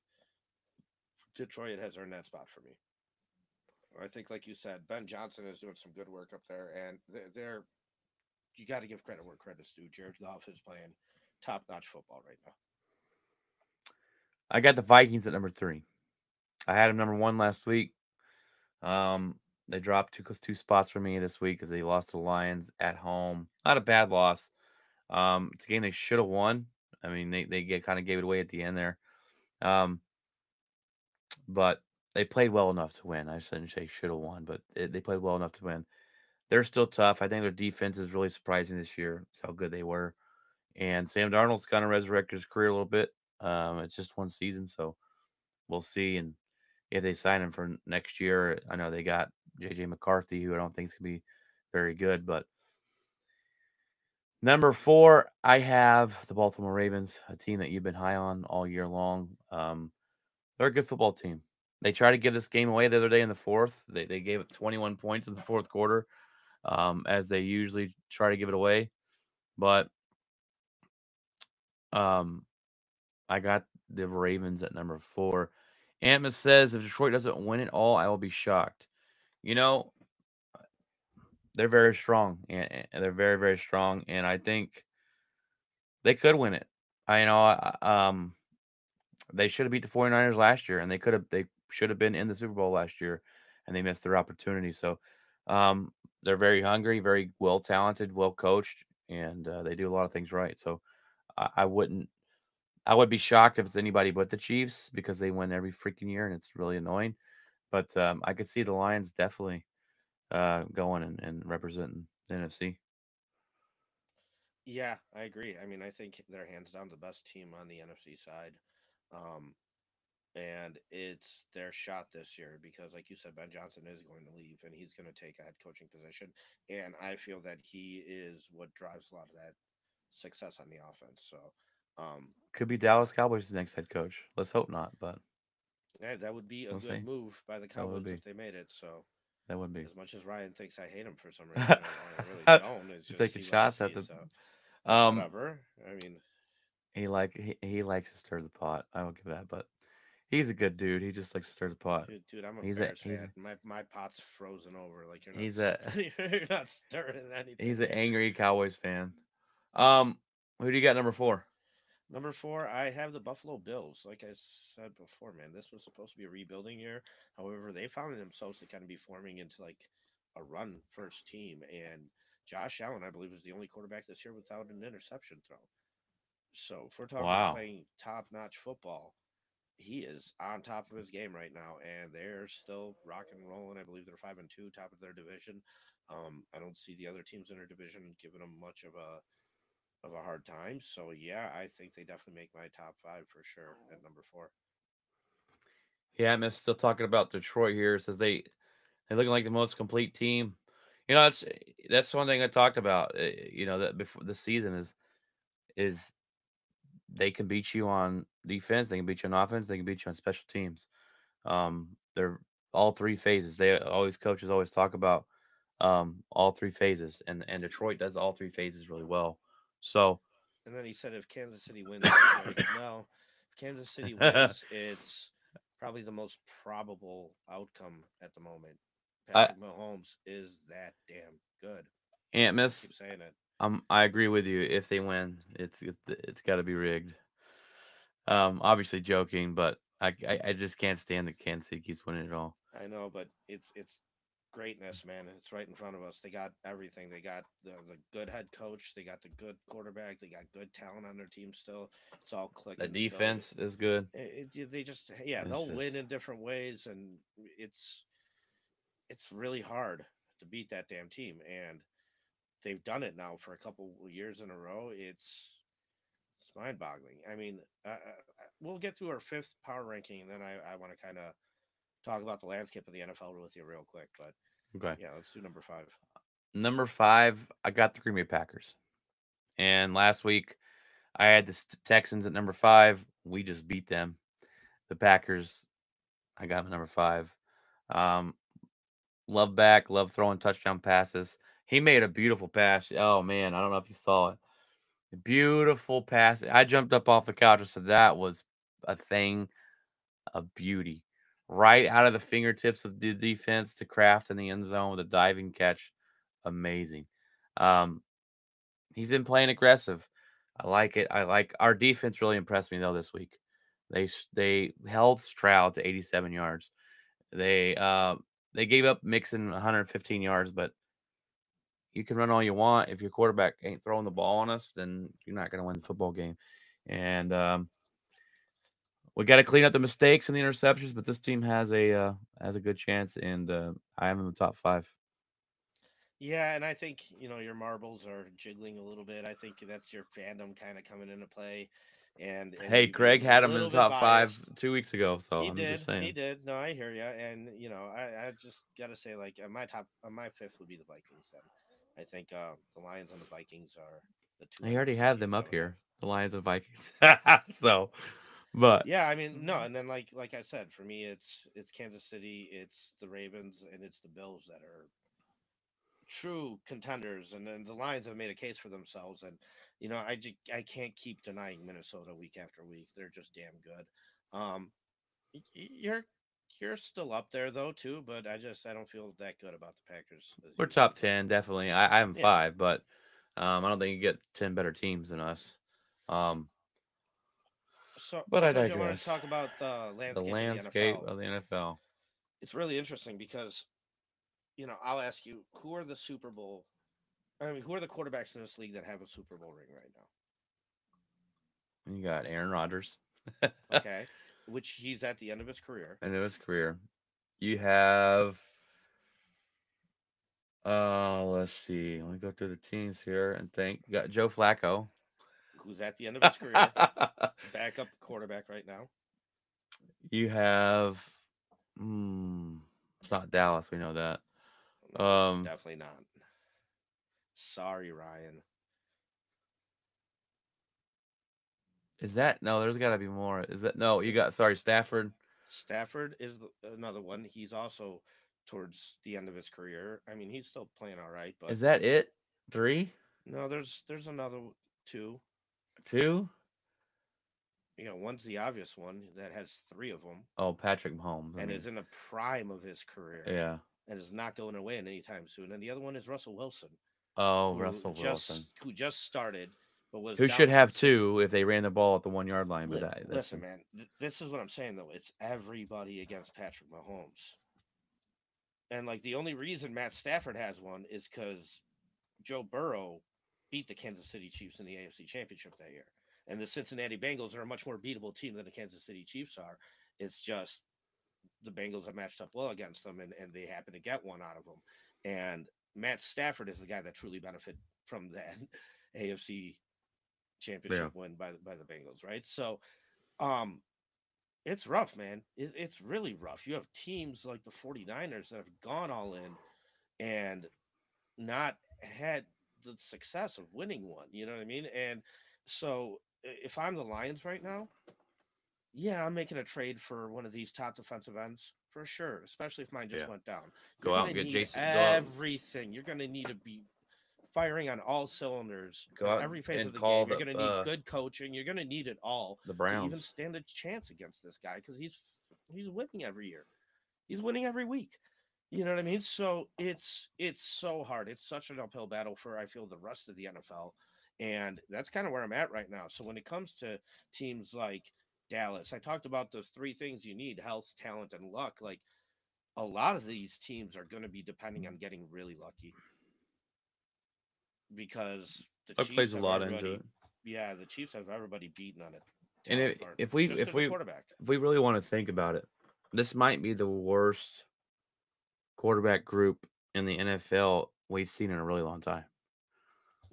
Detroit has earned that spot for me. I think, like you said, Ben Johnson is doing some good work up there, and you got to give credit where credit's due. Jared Goff is playing top-notch football right now. I got the Vikings at number 3. I had them number 1 last week. They dropped two spots for me this week because they lost to the Lions at home. Not a bad loss. It's a game they should have won. I mean, they kind of gave it away at the end there. But they played well enough to win. I shouldn't say should have won, but they played well enough to win. They're still tough. I think their defense is really surprising this year. It's how good they were. And Sam Darnold's kind of resurrected his career a little bit. It's just one season, so we'll see. And if they sign him for next year, I know they got J.J. McCarthy, who I don't think is going to be very good. But number 4, I have the Baltimore Ravens, a team that you've been high on all year long. They're a good football team. They tried to give this game away the other day in the fourth. They gave up 21 points in the fourth quarter, as they usually try to give it away. But I got the Ravens at number 4. Ant Mass says, if Detroit doesn't win it all, I will be shocked. You know, they're very strong. And they're very, very strong. And I think they could win it. They should have beat the 49ers last year, and they should have been in the Super Bowl last year, and they missed their opportunity. So they're very hungry, very well talented, well coached, and they do a lot of things right. So I would be shocked if it's anybody but the Chiefs, because they win every freaking year, and it's really annoying. But I could see the Lions definitely going and representing the NFC. Yeah, I agree. I mean, I think they're hands down the best team on the NFC side. And it's their shot this year because, like you said, Ben Johnson is going to leave, and he's going to take a head coaching position. And I feel that he is what drives a lot of that success on the offense. So could be Dallas Cowboys' next head coach. Let's hope not, but yeah, that would be a good move by the Cowboys if they made it. So that would be, as much as Ryan thinks I hate him for some reason, I really don't. It's just taking shots at the whatever. I mean, he likes to stir the pot. I don't give that, but he's a good dude. He just likes to stir the pot. Dude, I'm embarrassed. My pot's frozen over. Like you're not stirring anything. He's an angry Cowboys fan. Who do you got number 4? Number 4, I have the Buffalo Bills. Like I said before, man, this was supposed to be a rebuilding year. However, they found themselves to kind of be forming into like a run first team. And Josh Allen, I believe, is the only quarterback this year without an interception throw. So if we're talking about playing top-notch football, he is on top of his game right now, and they're still rocking and rolling. I believe they're 5-2, top of their division. I don't see the other teams in their division giving them much of a hard time. So, yeah, I think they definitely make my top 5 for sure at number 4. Yeah, I'm still talking about Detroit here. It says they're looking like the most complete team. You know, that's one thing I talked about, you know, that before the season is – they can beat you on defense. They can beat you on offense. They can beat you on special teams. They're all three phases. Coaches always talk about all three phases, and Detroit does all three phases really well. So, and then he said, if Kansas City wins, if Kansas City wins, it's probably the most probable outcome at the moment. Patrick Mahomes is that damn good. Ant Mass, keep saying it. I agree with you. If they win, it's got to be rigged. Obviously joking, but I just can't stand that Kansas City keeps winning it all. I know, but it's greatness, man. It's right in front of us. They got everything. They got the good head coach. They got the good quarterback. They got good talent on their team still. It's all clicking. The defense is good. They'll win in different ways, and it's really hard to beat that damn team, and they've done it now for a couple years in a row. It's mind-boggling. I mean, we'll get through our 5th power ranking, and then I want to kind of talk about the landscape of the NFL with you real quick. But, yeah, let's do number 5. Number 5, I got the Green Bay Packers. And last week, I had the Texans at number 5. We just beat them. The Packers, I got them at number 5. Love back, love throwing touchdown passes. He made a beautiful pass. Oh, man, I don't know if you saw it. Beautiful pass. I jumped up off the couch and said that was a thing of beauty. Right out of the fingertips of the defense to Kraft in the end zone with a diving catch. Amazing. He's been playing aggressive. I like it. I like our defense really impressed me, though, this week. They held Stroud to 87 yards. They gave up Mixon 115 yards, but you can run all you want. If your quarterback ain't throwing the ball on us, then you're not going to win the football game. And we got to clean up the mistakes and the interceptions, but this team has a good chance, and I am in the top five. Yeah, and I think, you know, your marbles are jiggling a little bit. I think that's your fandom kind of coming into play. And hey, Craig had him in the top five 2 weeks ago, so I'm just saying. He did. No, I hear you. And, you know, I just got to say, like, my fifth would be the Vikings then. I think the Lions and the Vikings are the two. I already have them up here, the Lions and Vikings. So, but yeah, I mean, no, and then like I said, for me, it's Kansas City, it's the Ravens, and it's the Bills that are true contenders. And then the Lions have made a case for themselves. And, you know, I can't keep denying Minnesota week after week. They're just damn good. You're still up there though too, but I don't feel that good about the Packers. We're top 10, definitely. I'm five, but I don't think you get 10 better teams than us. But I digress. I want to talk about the landscape of the NFL. It's really interesting because, you know, I'll ask you, who are the quarterbacks in this league that have a Super Bowl ring right now? You got Aaron Rodgers. Okay. Which he's at the end of his career. You have, let's see. Let me go through the teams here and think. You got Joe Flacco, who's at the end of his career. Backup quarterback right now. You have, it's not Dallas. We know that. No, definitely not. Sorry, Ryan. Is that no? There's got to be more. Is that no? You got Stafford. Stafford is another one. He's also towards the end of his career. I mean, he's still playing all right. But is that it? Three? No, there's another two. Two? You know, one's the obvious one that has three of them. Oh, Patrick Mahomes, and is in the prime of his career. Yeah, and is not going away anytime soon. And the other one is Russell Wilson. Oh, Russell Wilson, who just started. Who should have two if they ran the ball at the 1 yard line? But listen, man, this is what I'm saying though. It's everybody against Patrick Mahomes, and like the only reason Matt Stafford has one is because Joe Burrow beat the Kansas City Chiefs in the AFC Championship that year, and the Cincinnati Bengals are a much more beatable team than the Kansas City Chiefs are. It's just the Bengals have matched up well against them, and they happen to get one out of them. And Matt Stafford is the guy that truly benefit from that AFC Championship win by the Bengals, right? So it's rough, man. It's really rough. You have teams like the 49ers that have gone all in and not had the success of winning one, you know what I mean? And so if I'm the Lions right now, yeah, I'm making a trade for one of these top defensive ends for sure, especially if mine just went down. Go out and get Jason. Everything. You're going to need to be firing on all cylinders, every phase of the game. You're going to need good coaching. You're going to need it all. The Browns to even stand a chance against this guy because he's winning every year. He's winning every week. You know what I mean? So it's so hard. It's such an uphill battle for, I feel, the rest of the NFL, and that's kind of where I'm at right now. So when it comes to teams like Dallas, I talked about the three things you need: health, talent, and luck. Like a lot of these teams are going to be depending on getting really lucky. Because the Chiefs plays a lot into it. Yeah, the Chiefs have everybody beaten on it. And if we really want to think about it, this might be the worst quarterback group in the NFL we've seen in a really long time.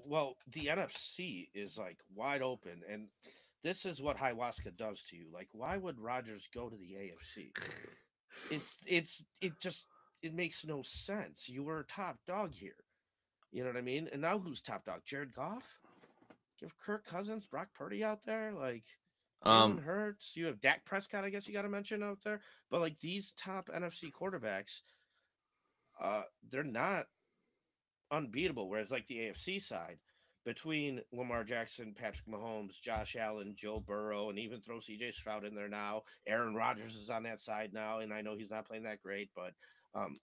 Well, the NFC is like wide open, and this is what ayahuasca does to you. Like, why would Rodgers go to the AFC? It makes no sense. You were a top dog here. You know what I mean? And now who's top dog? Jared Goff? You have Kirk Cousins, Brock Purdy out there. Like, Jalen Hurts. You have Dak Prescott, I guess you got to mention out there. But, like, these top NFC quarterbacks, they're not unbeatable. Whereas, like, the AFC side, between Lamar Jackson, Patrick Mahomes, Josh Allen, Joe Burrow, and even throw C.J. Stroud in there now. Aaron Rodgers is on that side now, and I know he's not playing that great, but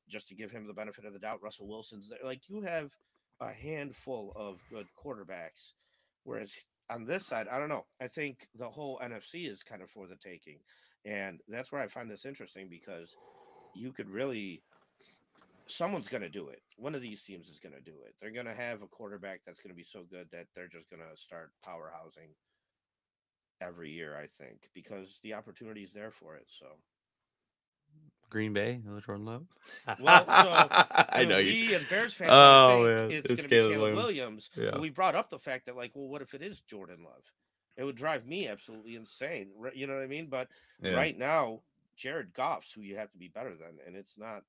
just to give him the benefit of the doubt, Russell Wilson's there. Like, you have a handful of good quarterbacks, whereas on this side, I don't know. I think the whole NFC is kind of for the taking. And that's where I find this interesting, because you could really – someone's going to do it. One of these teams is going to do it. They're going to have a quarterback that's going to be so good that they're just going to start powerhousing every year, I think, because the opportunity is there for it. So Green Bay, Jordan Love. Well, so I know we as Bears fans think it's going to be Caleb Williams. Yeah. We brought up the fact that, like, well, what if it is Jordan Love? It would drive me absolutely insane. You know what I mean? But right now, Jared Goff's who you have to be better than, and it's not.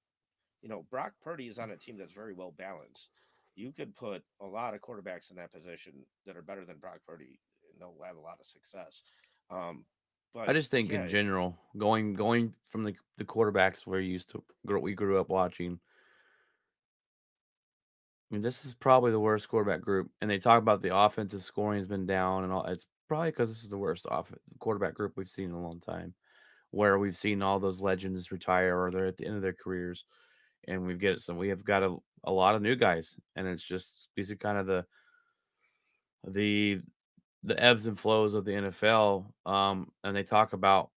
You know, Brock Purdy is on a team that's very well balanced. You could put a lot of quarterbacks in that position that are better than Brock Purdy, and they'll have a lot of success. But I just think in general, going from the quarterbacks we're used to, we grew up watching. I mean, this is probably the worst quarterback group, and they talk about the offensive scoring has been down and all. It's probably because this is the worst quarterback group we've seen in a long time, where we've seen all those legends retire or they're at the end of their careers, and we have got a lot of new guys, and it's just these are kind of the ebbs and flows of the NFL. And they talk about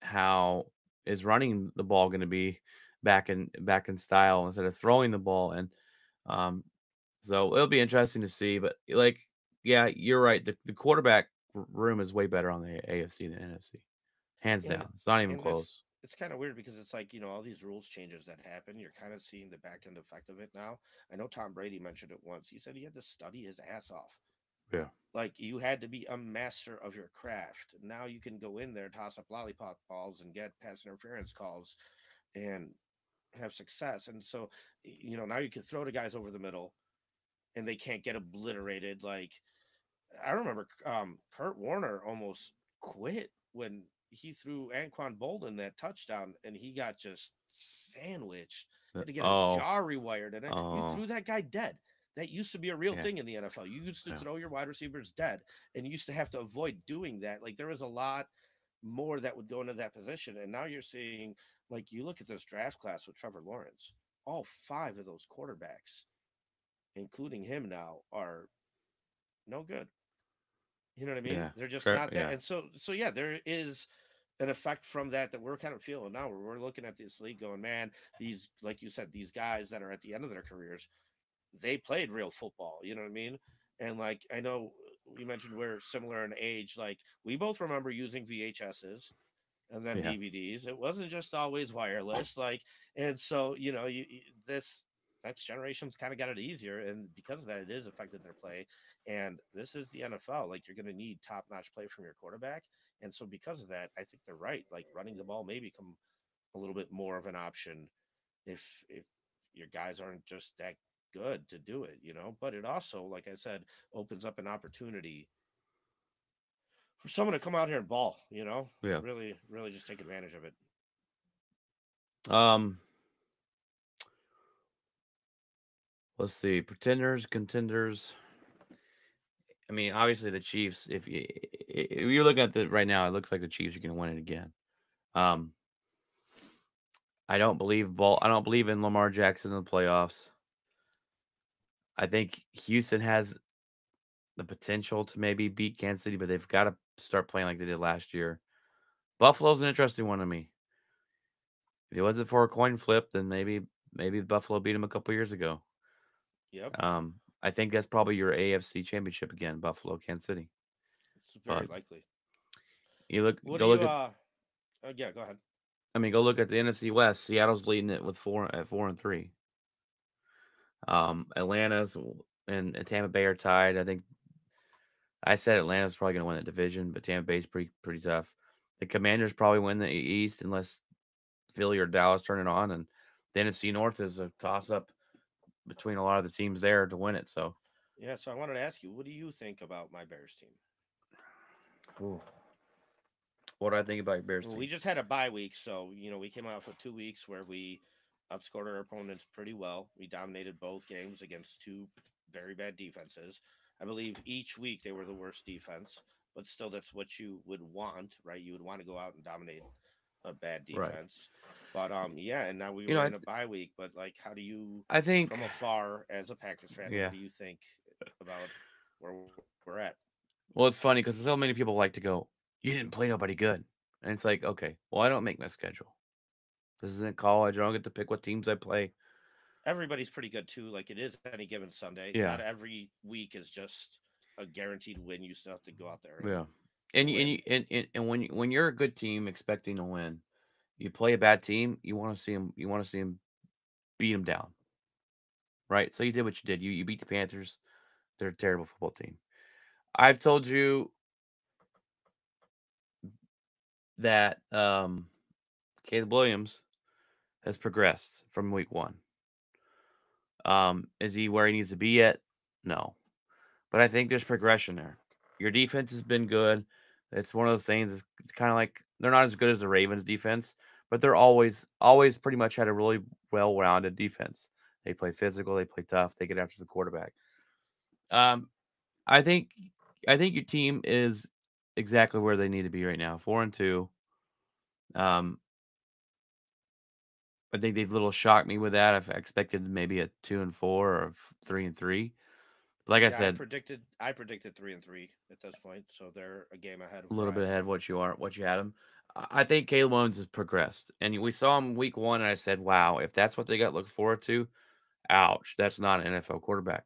how is running the ball going to be back in style instead of throwing the ball. And so it'll be interesting to see, but you're right. The quarterback room is way better on the AFC than NFC, hands down. It's not even close. It's kind of weird because it's like, you know, all these rules changes that happen, you're kind of seeing the back end effect of it now. I know Tom Brady mentioned it once. He said he had to study his ass off. Yeah. Like, you had to be a master of your craft. Now you can go in there, toss up lollipop balls and get pass interference calls and have success. And so, you know, now you can throw to guys over the middle and they can't get obliterated. Like, I remember Kurt Warner almost quit when he threw Anquan Bolden that touchdown and he got just sandwiched. Had to get his jaw rewired. And you threw that guy dead. That used to be a real thing in the NFL. You used to throw your wide receivers dead, and you used to have to avoid doing that. Like, there was a lot more that would go into that position. And now you're seeing, like, you look at this draft class with Trevor Lawrence, all five of those quarterbacks, including him now, are no good. You know what I mean? Yeah. They're just not that. Yeah. And so yeah, there is an effect from that we're kind of feeling now, where we're looking at this league going, man, these, like you said, these guys that are at the end of their careers, they played real football, you know what I mean? And like, I know you mentioned we're similar in age. Like, we both remember using VHSs and then DVDs. It wasn't just always wireless. Like, and so, you know, this next generation's kind of got it easier. And because of that, it is affected their play. And this is the NFL. Like, you're going to need top-notch play from your quarterback. And so because of that, I think they're right. Like, running the ball may become a little bit more of an option if your guys aren't just that good to do it, you know. But it also, like I said, opens up an opportunity for someone to come out here and ball, you know. Yeah, really, really just take advantage of it. Let's see, pretenders, contenders. I mean, obviously the Chiefs. If you're looking at it right now, it looks like the Chiefs are going to win it again. I don't believe in Lamar Jackson in the playoffs. I think Houston has the potential to maybe beat Kansas City, but they've got to start playing like they did last year. Buffalo's an interesting one to me. If it wasn't for a coin flip, then maybe Buffalo beat them a couple years ago. Yep. I think that's probably your AFC Championship again, Buffalo, Kansas City. It's very likely. You look. What do you? Yeah, go ahead. I mean, go look at the NFC West. Seattle's leading it with 4-3. Atlanta's and Tampa Bay are tied. I think I said Atlanta's probably going to win that division, but Tampa Bay's pretty tough. The Commanders probably win the East unless Philly or Dallas turn it on, and the NFC North is a toss-up between a lot of the teams there to win it. So yeah, so I wanted to ask you, what do you think about my Bears team? Ooh. What do I think about your Bears team? We just had a bye week, so you know we came off of 2 weeks where we outscored our opponents pretty well. We dominated both games against two very bad defenses. I believe each week they were the worst defense, but still that's what you would want, right? You would want to go out and dominate a bad defense. Right. But, and now we were in a bye week. But, like, how do you, I think, from afar as a Packers fan, what do you think about where we're at? Well, it's funny because so many people like to go, you didn't play nobody good. And it's like, okay, well, I don't make my schedule. This isn't college. I don't get to pick what teams I play. Everybody's pretty good, too. Like, it is any given Sunday. Yeah. Not every week is just a guaranteed win. You still have to go out there. Yeah. And when you're a good team expecting to win, you play a bad team, you want to see them beat them down. Right? So you did what you did. You beat the Panthers. They're a terrible football team. I've told you that Caleb Williams has progressed from week one. Is he where he needs to be yet? No. But I think there's progression there. Your defense has been good. It's one of those things. It's kind of like they're not as good as the Ravens defense, but they're always pretty much had a really well-rounded defense. They play physical. They play tough. They get after the quarterback. I think your team is exactly where they need to be right now. 4-2. I think they've little shocked me with that. I expected maybe a 2-4 or 3-3. Like I said, I predicted 3-3 at this point, so they're a game ahead. A little bit ahead of what you had them. I think Caleb Williams has progressed, and we saw him week one, and I said, "Wow, if that's what they got looked forward to, ouch, that's not an NFL quarterback."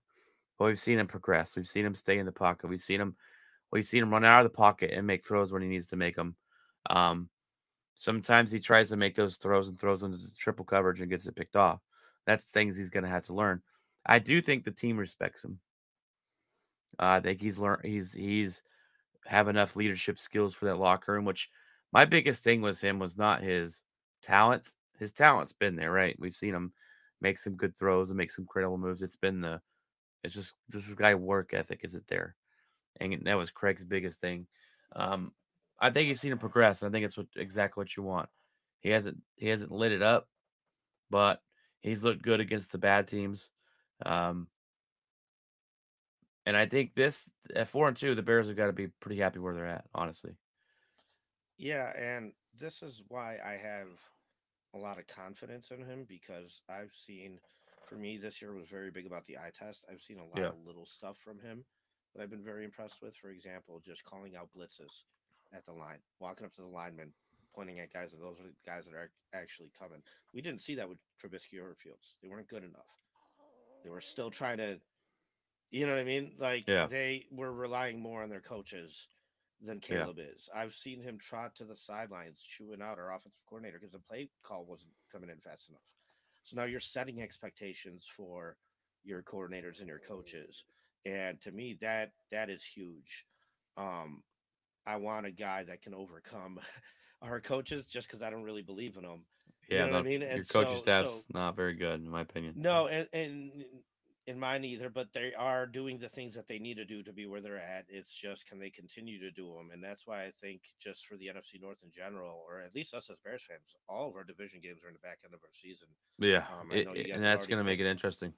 But we've seen him progress. We've seen him stay in the pocket. We've seen him run out of the pocket and make throws when he needs to make them. Sometimes he tries to make those throws and throws into triple coverage and gets it picked off. That's things he's going to have to learn. I do think the team respects him. I think he's learned. He's have enough leadership skills for that locker room. Which my biggest thing with him was not his talent. His talent's been there, right? We've seen him make some good throws and make some credible moves. It's just this guy work ethic isn't there, and that was Craig's biggest thing. I think he's seen him progress. And I think it's exactly what you want. He hasn't lit it up, but he's looked good against the bad teams. And I think this at 4-2, the Bears have got to be pretty happy where they're at, honestly. Yeah, and this is why I have a lot of confidence in him, because I've seen, for me, this year was very big about the eye test. I've seen a lot of little stuff from him that I've been very impressed with. For example, just calling out blitzes at the line, walking up to the linemen, pointing at guys, and those are the guys that are actually coming. We didn't see that with Trubisky or Fields. They weren't good enough. They were still trying to. You know what I mean? Like, they were relying more on their coaches than Caleb is. I've seen him trot to the sidelines, chewing out our offensive coordinator because the play call wasn't coming in fast enough. So now you're setting expectations for your coordinators and your coaches. And to me, that is huge. I want a guy that can overcome our coaches just because I don't really believe in them. Yeah, you know what I mean? And your coaching staff's not very good, in my opinion. No, and in mine either, but they are doing the things that they need to do to be where they're at. It's just, can they continue to do them? And that's why I think just for the NFC North in general, or at least us as Bears fans, all of our division games are in the back end of our season. Yeah, and that's going to make it interesting.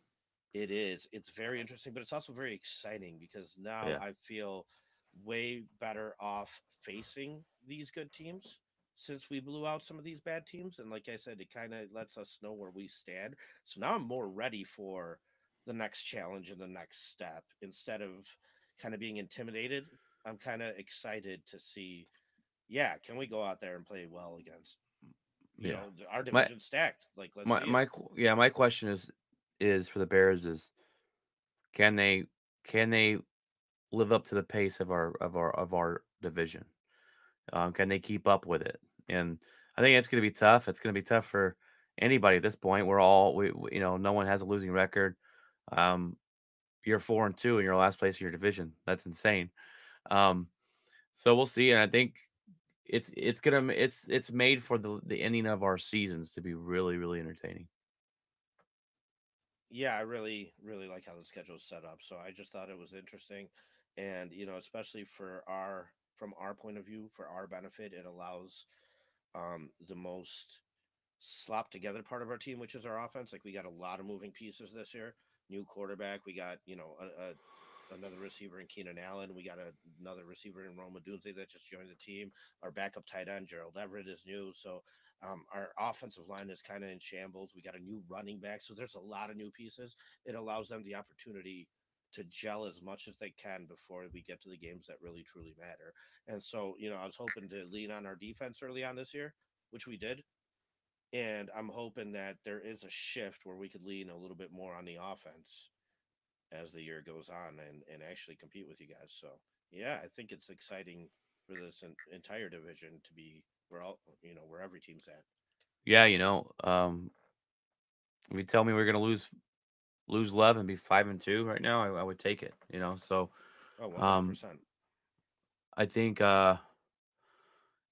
It is. It's very interesting, but it's also very exciting because now I feel way better off facing these good teams since we blew out some of these bad teams. And like I said, it kind of lets us know where we stand. So now I'm more ready for the next challenge and the next step. Instead of kind of being intimidated, I'm kind of excited to see, can we go out there and play well against, you know, our division stacked. Like, my question is for the Bears is, can they live up to the pace of our division? Can they keep up with it? And I think it's going to be tough. It's going to be tough for anybody at this point. We're all, no one has a losing record. You're 4-2 in your last place in your division. That's insane. So we'll see. And I think it's made for the ending of our seasons to be really, really entertaining. Yeah. I really, really like how the schedule is set up. So I just thought it was interesting. And, especially from our point of view, for our benefit, it allows, the most slop together part of our team, which is our offense. Like, we got a lot of moving pieces this year. New quarterback. We got, another receiver in Keenan Allen. We got another receiver in Rome Odunze that just joined the team. Our backup tight end, Gerald Everett, is new. So our offensive line is kind of in shambles. We got a new running back. So there's a lot of new pieces. It allows them the opportunity to gel as much as they can before we get to the games that really truly matter. And so, you know, I was hoping to lean on our defense early on this year, which we did. And I'm hoping that there is a shift where we could lean a little bit more on the offense as the year goes on and actually compete with you guys. So, yeah, I think it's exciting for this entire division to be where every team's at. Yeah, you know, if you tell me we're going to lose Love and be 5-2 right now, I would take it, you know. So 100%. I think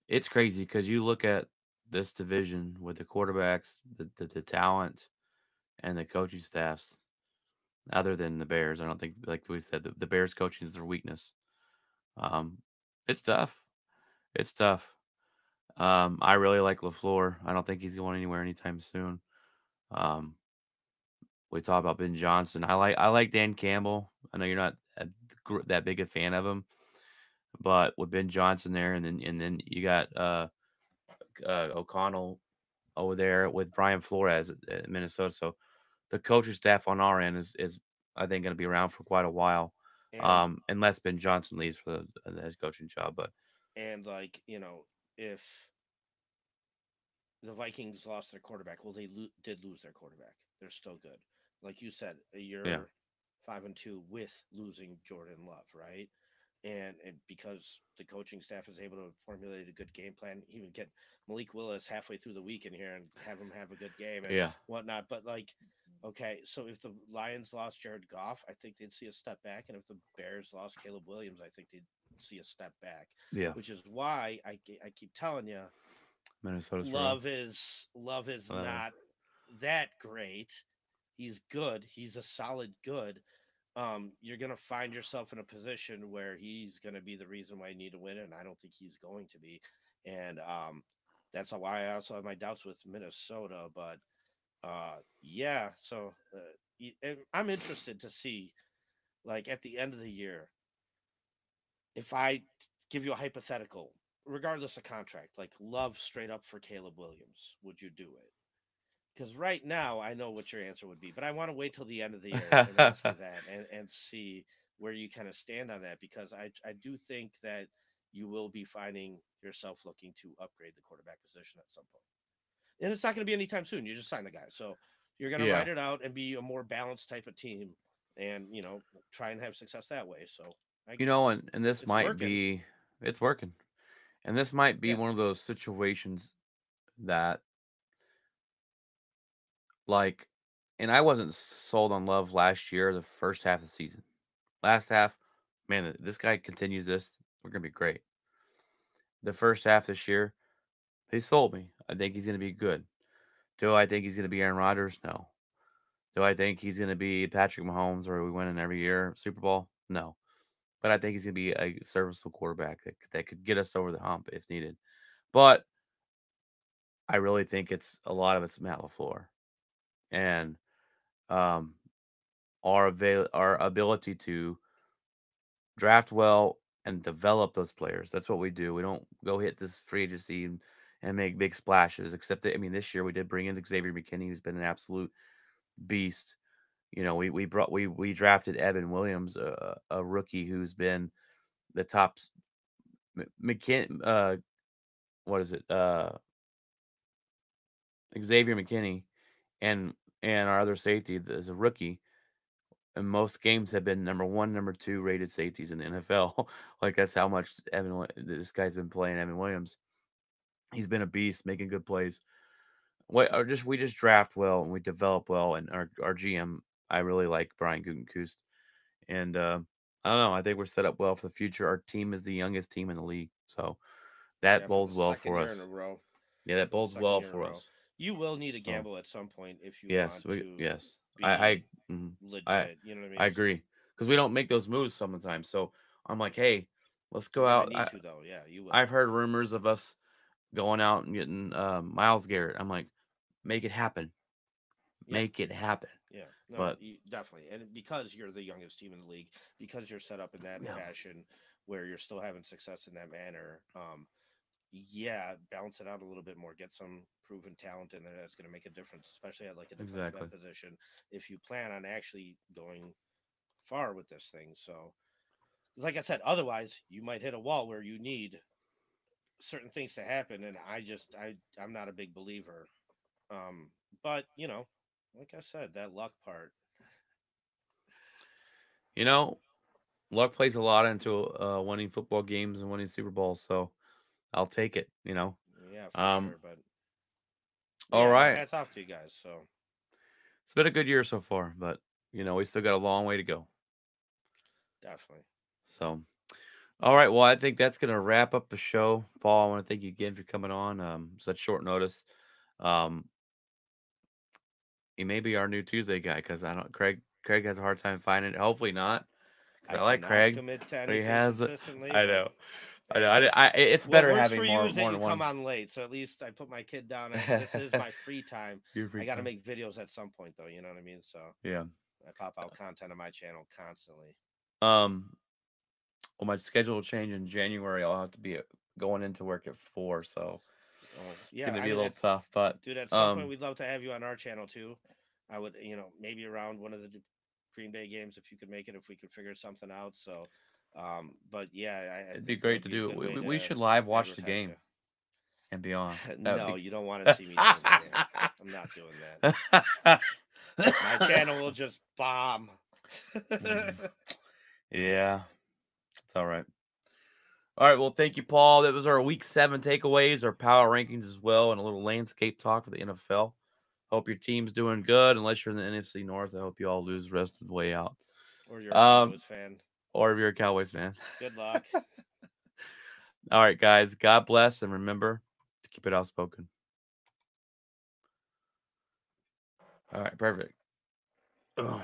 it's crazy because you look at this division with the quarterbacks, the talent, and the coaching staffs, other than the Bears. I don't think, like we said, the Bears coaching is their weakness. It's tough. It's tough. I really like LaFleur. I don't think he's going anywhere anytime soon. We talk about Ben Johnson. I like Dan Campbell. I know you're not that big a fan of him, but with Ben Johnson there, and then you got O'Connell over there with Brian Flores at Minnesota. So the coaching staff on our end is I think going to be around for quite a while, unless Ben Johnson leaves for his coaching job. But if the Vikings lost their quarterback, well, they did lose their quarterback. They're still good. Like you said, you're 5-2 with losing Jordan Love, right? And because the coaching staff is able to formulate a good game plan, even get Malik Willis halfway through the week in here and have him have a good game and whatnot. But, like, okay, so if the Lions lost Jared Goff, I think they'd see a step back. And if the Bears lost Caleb Williams, I think they'd see a step back. Yeah. Which is why I keep telling you, Minnesota's Love is not that great. He's good. He's a solid good. You're going to find yourself in a position where he's going to be the reason why you need to win, and I don't think he's going to be. And that's why I also have my doubts with Minnesota. But, I'm interested to see, like, at the end of the year, if I give you a hypothetical, regardless of contract, like Love straight up for Caleb Williams, would you do it? Because right now I know what your answer would be, but I want to wait till the end of the year and ask you that and see where you kind of stand on that, because I do think that you will be finding yourself looking to upgrade the quarterback position at some point. And it's not going to be anytime soon. You just sign the guy. So you're going to ride it out and be a more balanced type of team and, you know, try and have success that way. So, and this might be – it's working. And this might be one of those situations that – like, and I wasn't sold on Love last year, the first half of the season. Last half, man, this guy continues this, we're going to be great. The first half this year, he sold me. I think he's going to be good. Do I think he's going to be Aaron Rodgers? No. Do I think he's going to be Patrick Mahomes where we win in every year Super Bowl? No. But I think he's going to be a serviceable quarterback that could get us over the hump if needed. But I really think a lot of it's Matt LaFleur. And our ability to draft well and develop those players. That's what we do. We don't go hit this free agency and make big splashes, except that, I mean, this year we did bring in Xavier McKinney, who's been an absolute beast. You know, we drafted Evan Williams, a rookie who's been the top Xavier McKinney and our other safety is a rookie, and most games have been number 1, number 2 rated safeties in the NFL. Like, that's how much this guy's been playing. Evan Williams, he's been a beast, making good plays. We just draft well and we develop well. And our GM, I really like Brian Gutekunst, and I don't know. I think we're set up well for the future. Our team is the youngest team in the league, so that bodes well for us. Yeah, that bodes well for us. You will need to gamble at some point if you want to. Yes, I legit. You know what I mean? I agree, because we don't make those moves sometimes. So I'm like, hey, let's go out. You will. I've heard rumors of us going out and getting Myles Garrett. I'm like, make it happen. Yeah. Make it happen. Yeah, no, but definitely. And because you're the youngest team in the league, because you're set up in that fashion where you're still having success in that manner, balance it out a little bit more. Get some proven talent in there that's going to make a difference, especially at like a defensive position. If you plan on actually going far with this thing. So, like I said, otherwise you might hit a wall where you need certain things to happen. And I'm not a big believer. But, you know, like I said, that luck part. You know, luck plays a lot into winning football games and winning Super Bowls. So I'll take it, you know. Yeah, for sure. But all right. Hats off to you guys. So it's been a good year so far, but, you know, we still got a long way to go. Definitely. So, all right. Well, I think that's going to wrap up the show. Paul, I want to thank you again for coming on such short notice. He may be our new Tuesday guy because I don't. Craig has a hard time finding it. Hopefully not. I like Craig. He has. I know. I know. It's better having more than one. Come on late, so at least I put my kid down. And this is my free time. I got to make videos at some point, though. You know what I mean? So yeah, I pop out content on my channel constantly. Well, my schedule will change in January. I'll have to be going into work at 4, so. Yeah, it's gonna be a little tough, but dude, at some point we'd love to have you on our channel too. I would, you know, maybe around one of the Green Bay games if you could make it, if we could figure something out. So, but yeah, it'd be great to do. We should live watch the game and be on. No, you don't want to see me doing that. I'm not doing that. My channel will just bomb. Yeah, it's all right. All right, well, thank you, Paul. That was our Week 7 takeaways, our power rankings as well, and a little landscape talk for the NFL. Hope your team's doing good. Unless you're in the NFC North, I hope you all lose the rest of the way out. Or you're a Cowboys fan. Or if you're a Cowboys fan. Good luck. All right, guys, God bless, and remember to keep it outspoken. All right, perfect. Ugh.